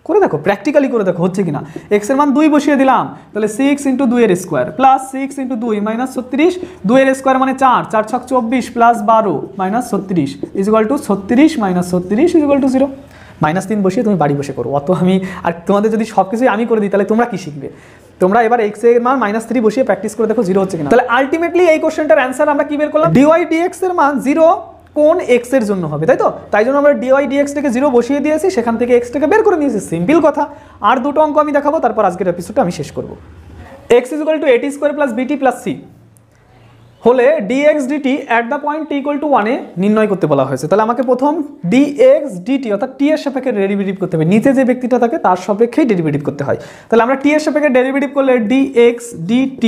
করে দেখো প্র্যাকটিক্যালি করে দেখো হচ্ছে কিনা x এর মান দুই বসিয়ে দিলাম তাহলে সিক্স ইন্টু দুই এর স্কোয়ার প্লাস সিক্স ইন্টু দুই মাইনাস ছত্রিশ দুই এর স্কোয়ার মানে চার চার ছক চব্বিশ প্লাস বারো মাইনাস ছত্রিশ is equal to ছত্রিশ মাইনাস ছত্রিশ is equal to জিরো মাইনাস তিন বসিয়ে তুমি বাড়ি বসে করো অত আমি আর তোমাদের যদি সব কিছুই আমি করে দিই তাহলে তোমরা কি শিখবে তোমরা এবার এক্স এর মান মাইনাস থ্রি বসিয়ে প্র্যাকটিস করে দেখো জিরো হচ্ছে কিনা তাহলে আলটিমেটলি এই কোশ্চেনটার অ্যান্সার আমরা কি বের করলাম ডিওয়াই ডিএক্স এর মান জিরো কোন এক্স এর জন্য হবে তাই তো তাই জন্য আমরা ডিওয়াই ডিএক্সটাকে জিরো বসিয়ে দিয়েছি সেখান থেকে এক্সটাকে বের করে নিয়েছি সিম্পল কথা আর দুটো অঙ্ক আমি দেখাবো তারপর আজকের এপিসোডটা আমি শেষ করবো x is equal to a t square plus b t plus c হলে dx dt at the point t equal to one এ নির্ণয় করতে বলা হয়েছে তাহলে আমাকে প্রথম dx dt অর্থাৎ t এর সাপেক্ষে ডেরিভেটিভ করতে হবে নিচে যে ব্যক্তিটা থাকে তার সাপেক্ষেই ডেরিভেটিভ করতে হয় তাহলে আমরা t এর সাপেক্ষে ডেরিভেটিভ করলে dx dt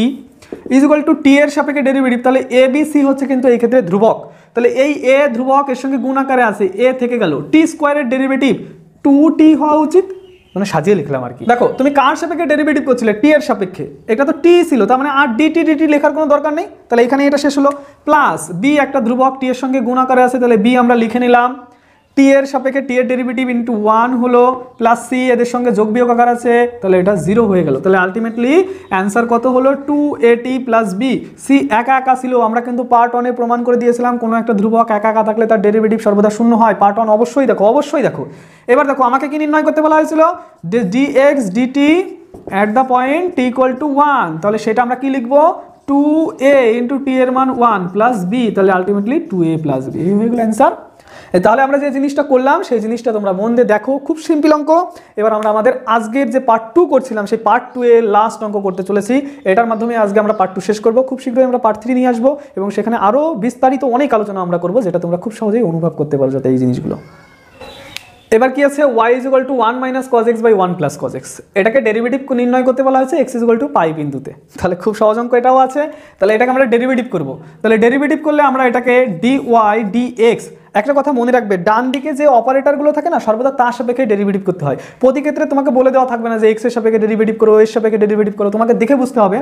is equal to t এর সাপেক্ষে ডেরিভেটিভ তাহলে a b c হচ্ছে কিন্তু এই ক্ষেত্রে ধ্রুবক তাহলে এই a ধ্রুবক এর সঙ্গে গুণ আকারে আছে a থেকে গেল t স্কোয়ারের ডেরিভেটিভ টু টি হওয়া উচিত মানে সাজিয়ে লিখলাম আর কি। দেখো তুমি কার সাপেক্ষে ডেরিভেটিভ করছিলে, টি এর সাপেক্ষে, এটা তো টি ছিল, তার মানে আর ডিটি ডিটি লেখার কোনো দরকার নেই। তাহলে এখানে এটা শেষ হলো। প্লাস বি একটা ধ্রুবক, টি এর সঙ্গে গুণ আকারে আছে, তাহলে বি আমরা লিখে নিলাম। টি এর সাপেক্ষে টি এর ডেরিভেটিভ ইনটু ওয়ান হলো, প্লাস সি এদের সঙ্গে যোগ বিয়োগ আকার আছে, তাহলে এটা জিরো হয়ে গেল। তাহলে আলটিমেটলি অ্যান্সার কত হলো? Two A T plus B. C একা একা ছিল, আমরা কিন্তু পার্ট ওয়ানে প্রমাণ করে দিয়েছিলাম কোনো একটা ধ্রুবক একা একা থাকলে তার ডেরিভেটিভ সর্বদা শূন্য হয়। পার্ট ওয়ান অবশ্যই দেখো, অবশ্যই দেখো। এবার দেখো আমাকে কি নির্ণয় করতে বলা হয়েছিল? D x dt at the point t equal to one. তাহলে সেটা আমরা কি লিখবো? টু এ ইন্টু টি এর মান ওয়ান প্লাস বি, তাহলে ultimately two a plus b, এই হয়ে গেল অ্যান্সার। তাহলে আমরা যে জিনিসটা করলাম সেই জিনিসটা তোমরা মন দিয়ে দেখো, খুব সিম্পল অঙ্ক। এবার আমরা আমাদের আজকের যে পার্ট টু করছিলাম সেই পার্ট টু এর লাস্ট অঙ্ক করতে চলেছি। এটার মাধ্যমে আজকে আমরা পার্ট টু শেষ করব। খুব শীঘ্রই আমরা পার্ট থ্রি নিয়ে আসবো এবং সেখানে আরও বিস্তারিত অনেক আলোচনা আমরা করবো, যেটা তোমরা খুব সহজেই অনুভব করতে পারো যাতে এই জিনিসগুলো। এবার কি আছে? y is equal to one minus cos x by one plus cos x, এটাকে ডেরিভেটিভ নির্ণয় করতে বলা হয়েছে x is equal to পাই বিন্দুতে। তাহলে খুব সহজ অঙ্ক এটাও আছে। তাহলে এটাকে আমরা ডেরিভেটিভ করব। তাহলে ডেরিভেটিভ করলে আমরা এটাকে dy dx, একটা কথা মনে রাখবে, ডান দিকে যে অপারেটরগুলো থাকে না সর্বদা তার সাপেক্ষে ডেরিভেটিভ করতে হয়। প্রতি ক্ষেত্রে তোমাকে বলে দেওয়া থাকবে না যে এক্সের সাপেক্ষে ডেরিভেটিভ করো, এর সাপেক্ষে ডেরিভেটিভ করো, তোমাকে দেখে বুঝতে হবে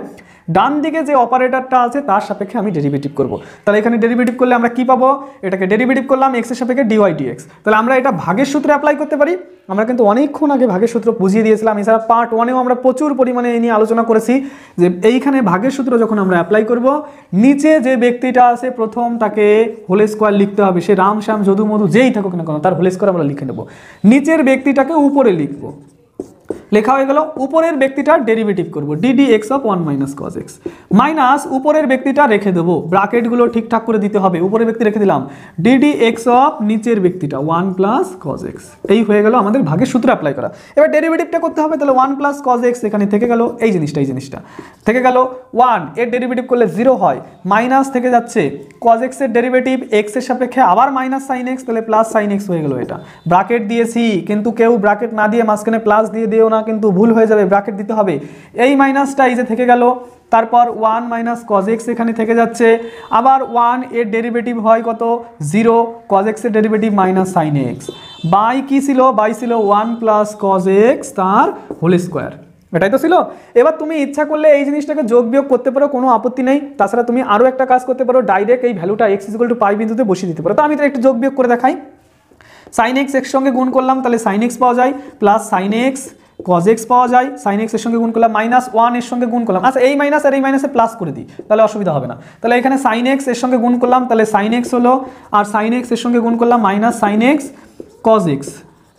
ডান দিকে যে অপারেটরটা আছে তার সাপেক্ষে আমি ডেরিভেটিভ করব। তাহলে এখানে ডেরিভেটিভ করলে আমরা কি পাবো? এটাকে ডেরিভেটিভ করলাম এক্সের সাপেক্ষে ডিওয়াই ডিএক্স। তাহলে আমরা এটা ভাগের সূত্রে অ্যাপ্লাই করতে পারি। আমরা কিন্তু অনেকক্ষণ আগে ভাগের সূত্র বুঝিয়ে দিয়েছিলাম, এছাড়া পার্ট ওয়ানেও আমরা প্রচুর পরিমাণে এই নিয়ে আলোচনা করেছি যে এইখানে ভাগের সূত্র যখন আমরা অ্যাপ্লাই করব, নিচে যে ব্যক্তিটা আছে প্রথম তাকে হোল স্কোয়ার লিখতে হবে, সে রাম শ্যাম যদু মধু যেই থাকুক না কেন তার হোল স্কোয়ার আমরা লিখে নেব। নিচের ব্যক্তিটাকে উপরে লিখবো, লেখা হয়ে গেল। উপরের ব্যক্তিটা ডেরিভেটিভ করব, d d x of one minus cos x, minus উপরের ব্যক্তিটা রেখে দেবো, ব্রাকেটগুলো ঠিকঠাক করে দিতে হবে। উপরের ব্যক্তি রেখে দিলাম, ডিডি এক্স অফ নিচের ব্যক্তিটা ওয়ান প্লাস কজ এক্স, এই হয়ে গেল আমাদের ভাগের সূত্র অ্যাপ্লাই করা। এবার ডেরিভেটিভটা করতে হবে, তাহলে ওয়ান প্লাস কজ এক্স এখানে থেকে গেল, এই জিনিসটা এই জিনিসটা থেকে গেল। ওয়ান এর ডেরিভেটিভ করলে জিরো হয়, মাইনাস থেকে যাচ্ছে, কজ এক্সের ডেরিভেটিভ এক্সের সাপেক্ষে আবার মাইনাস সাইন এক্স, তাহলে প্লাস সাইন এক্স হয়ে গেল। এটা ব্রাকেট দিয়েছি, কিন্তু কেউ ব্রাকেট না দিয়ে মাঝখানে প্লাস দিয়ে দিও না, কিন্তু ভুল হয়ে যাবে, ব্র্যাকেট দিতে হবে। এই মাইনাসটা এই যে থেকে গেল, তারপর ওয়ান মাইনাস কজ এক্স এখানে থেকে যাচ্ছে, আবার ওয়ান এর ডেরিভেটিভ হয় কত? জিরো, কজ এক্সের derivative minus sine x, by কী ছিল? বাই ছিল ওয়ান প্লাস কজ এক্স তার হোল স্কোয়ার, এটাই তো ছিল। এবার তুমি ইচ্ছা করলে এই জিনিসটাকে যোগ বিয়োগ করতে পারো, কোনো আপত্তি নেই। তাছাড়া তুমি আরও একটা কাজ করতে পারো, ডাইরেক্ট এই ভ্যালুটা এক্স ইকুয়াল টু পাই বিন্দুতে বসিয়ে দিতে পারো। তো আমি তো একটু যোগ বিয়োগ করে দেখাই। সাইন এক্স এর সঙ্গে গুণ করলাম, তাহলে সাইন এক্স পাওয়া যায়, plus sine x cos x পাওয়া যায়, সাইন এক্সের সঙ্গে গুণ করলাম, মাইনাস ওয়ান এর সঙ্গে গুণ করলাম। আচ্ছা এই মাইনাস আর এই মাইনাসে প্লাস করে দিই, তাহলে অসুবিধা হবে না। তাহলে এখানে সাইন এক্স এর সঙ্গে গুণ করলাম, তাহলে সাইন এক্স হলো, আর সাইন এক্স এর সঙ্গে গুণ করলাম minus sine x cos x,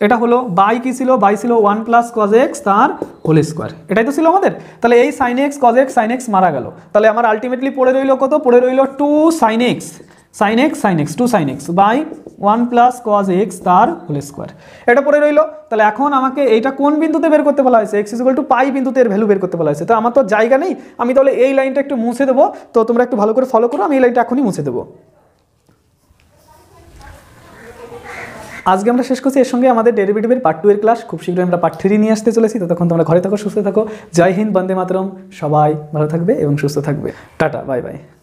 এটা হলো। বাই কি ছিল? বাই ছিল ওয়ান প্লাস কজ এক্স তার হোল স্কোয়ার, এটাই তো ছিল আমাদের। তাহলে এই sine x cos x sine x মারা গেল, তাহলে আমার আলটিমেটলি পড়ে রইল কত? পড়ে রইল two sine x sine x sine x two sine x by one plus cos x তার হোল স্কোয়ার, এটা পড়ে রইল। তাহলে এখন আমাকে এইটা কোন বিন্দুতে বের করতে বলা হয়েছে? X is equal to pi বিন্দুতে এর ভ্যালু বের করতে বলা হয়েছে। তো আমার তো জায়গা নেই, আমি তাহলে এই লাইনটা একটু মুছে দেবো। তো তোমরা একটু ভালো করে ফলো করো, আমি এই লাইনটা এখনই মুছে দেবো। আজকে আমরা শেষ করছি এর সঙ্গে আমাদের ডেরিভেটিভের পার্ট টু এর ক্লাস। খুব শীঘ্রই আমরা পার্ট থ্রি নিয়ে আসতে চলেছি। ততক্ষণ তোমরা ঘরে থাকো, সুস্থ থাকো। জয় হিন্দ, বন্দে মাতরম। সবাই ভালো থাকবে এবং সুস্থ থাকবে। Tata, bye by.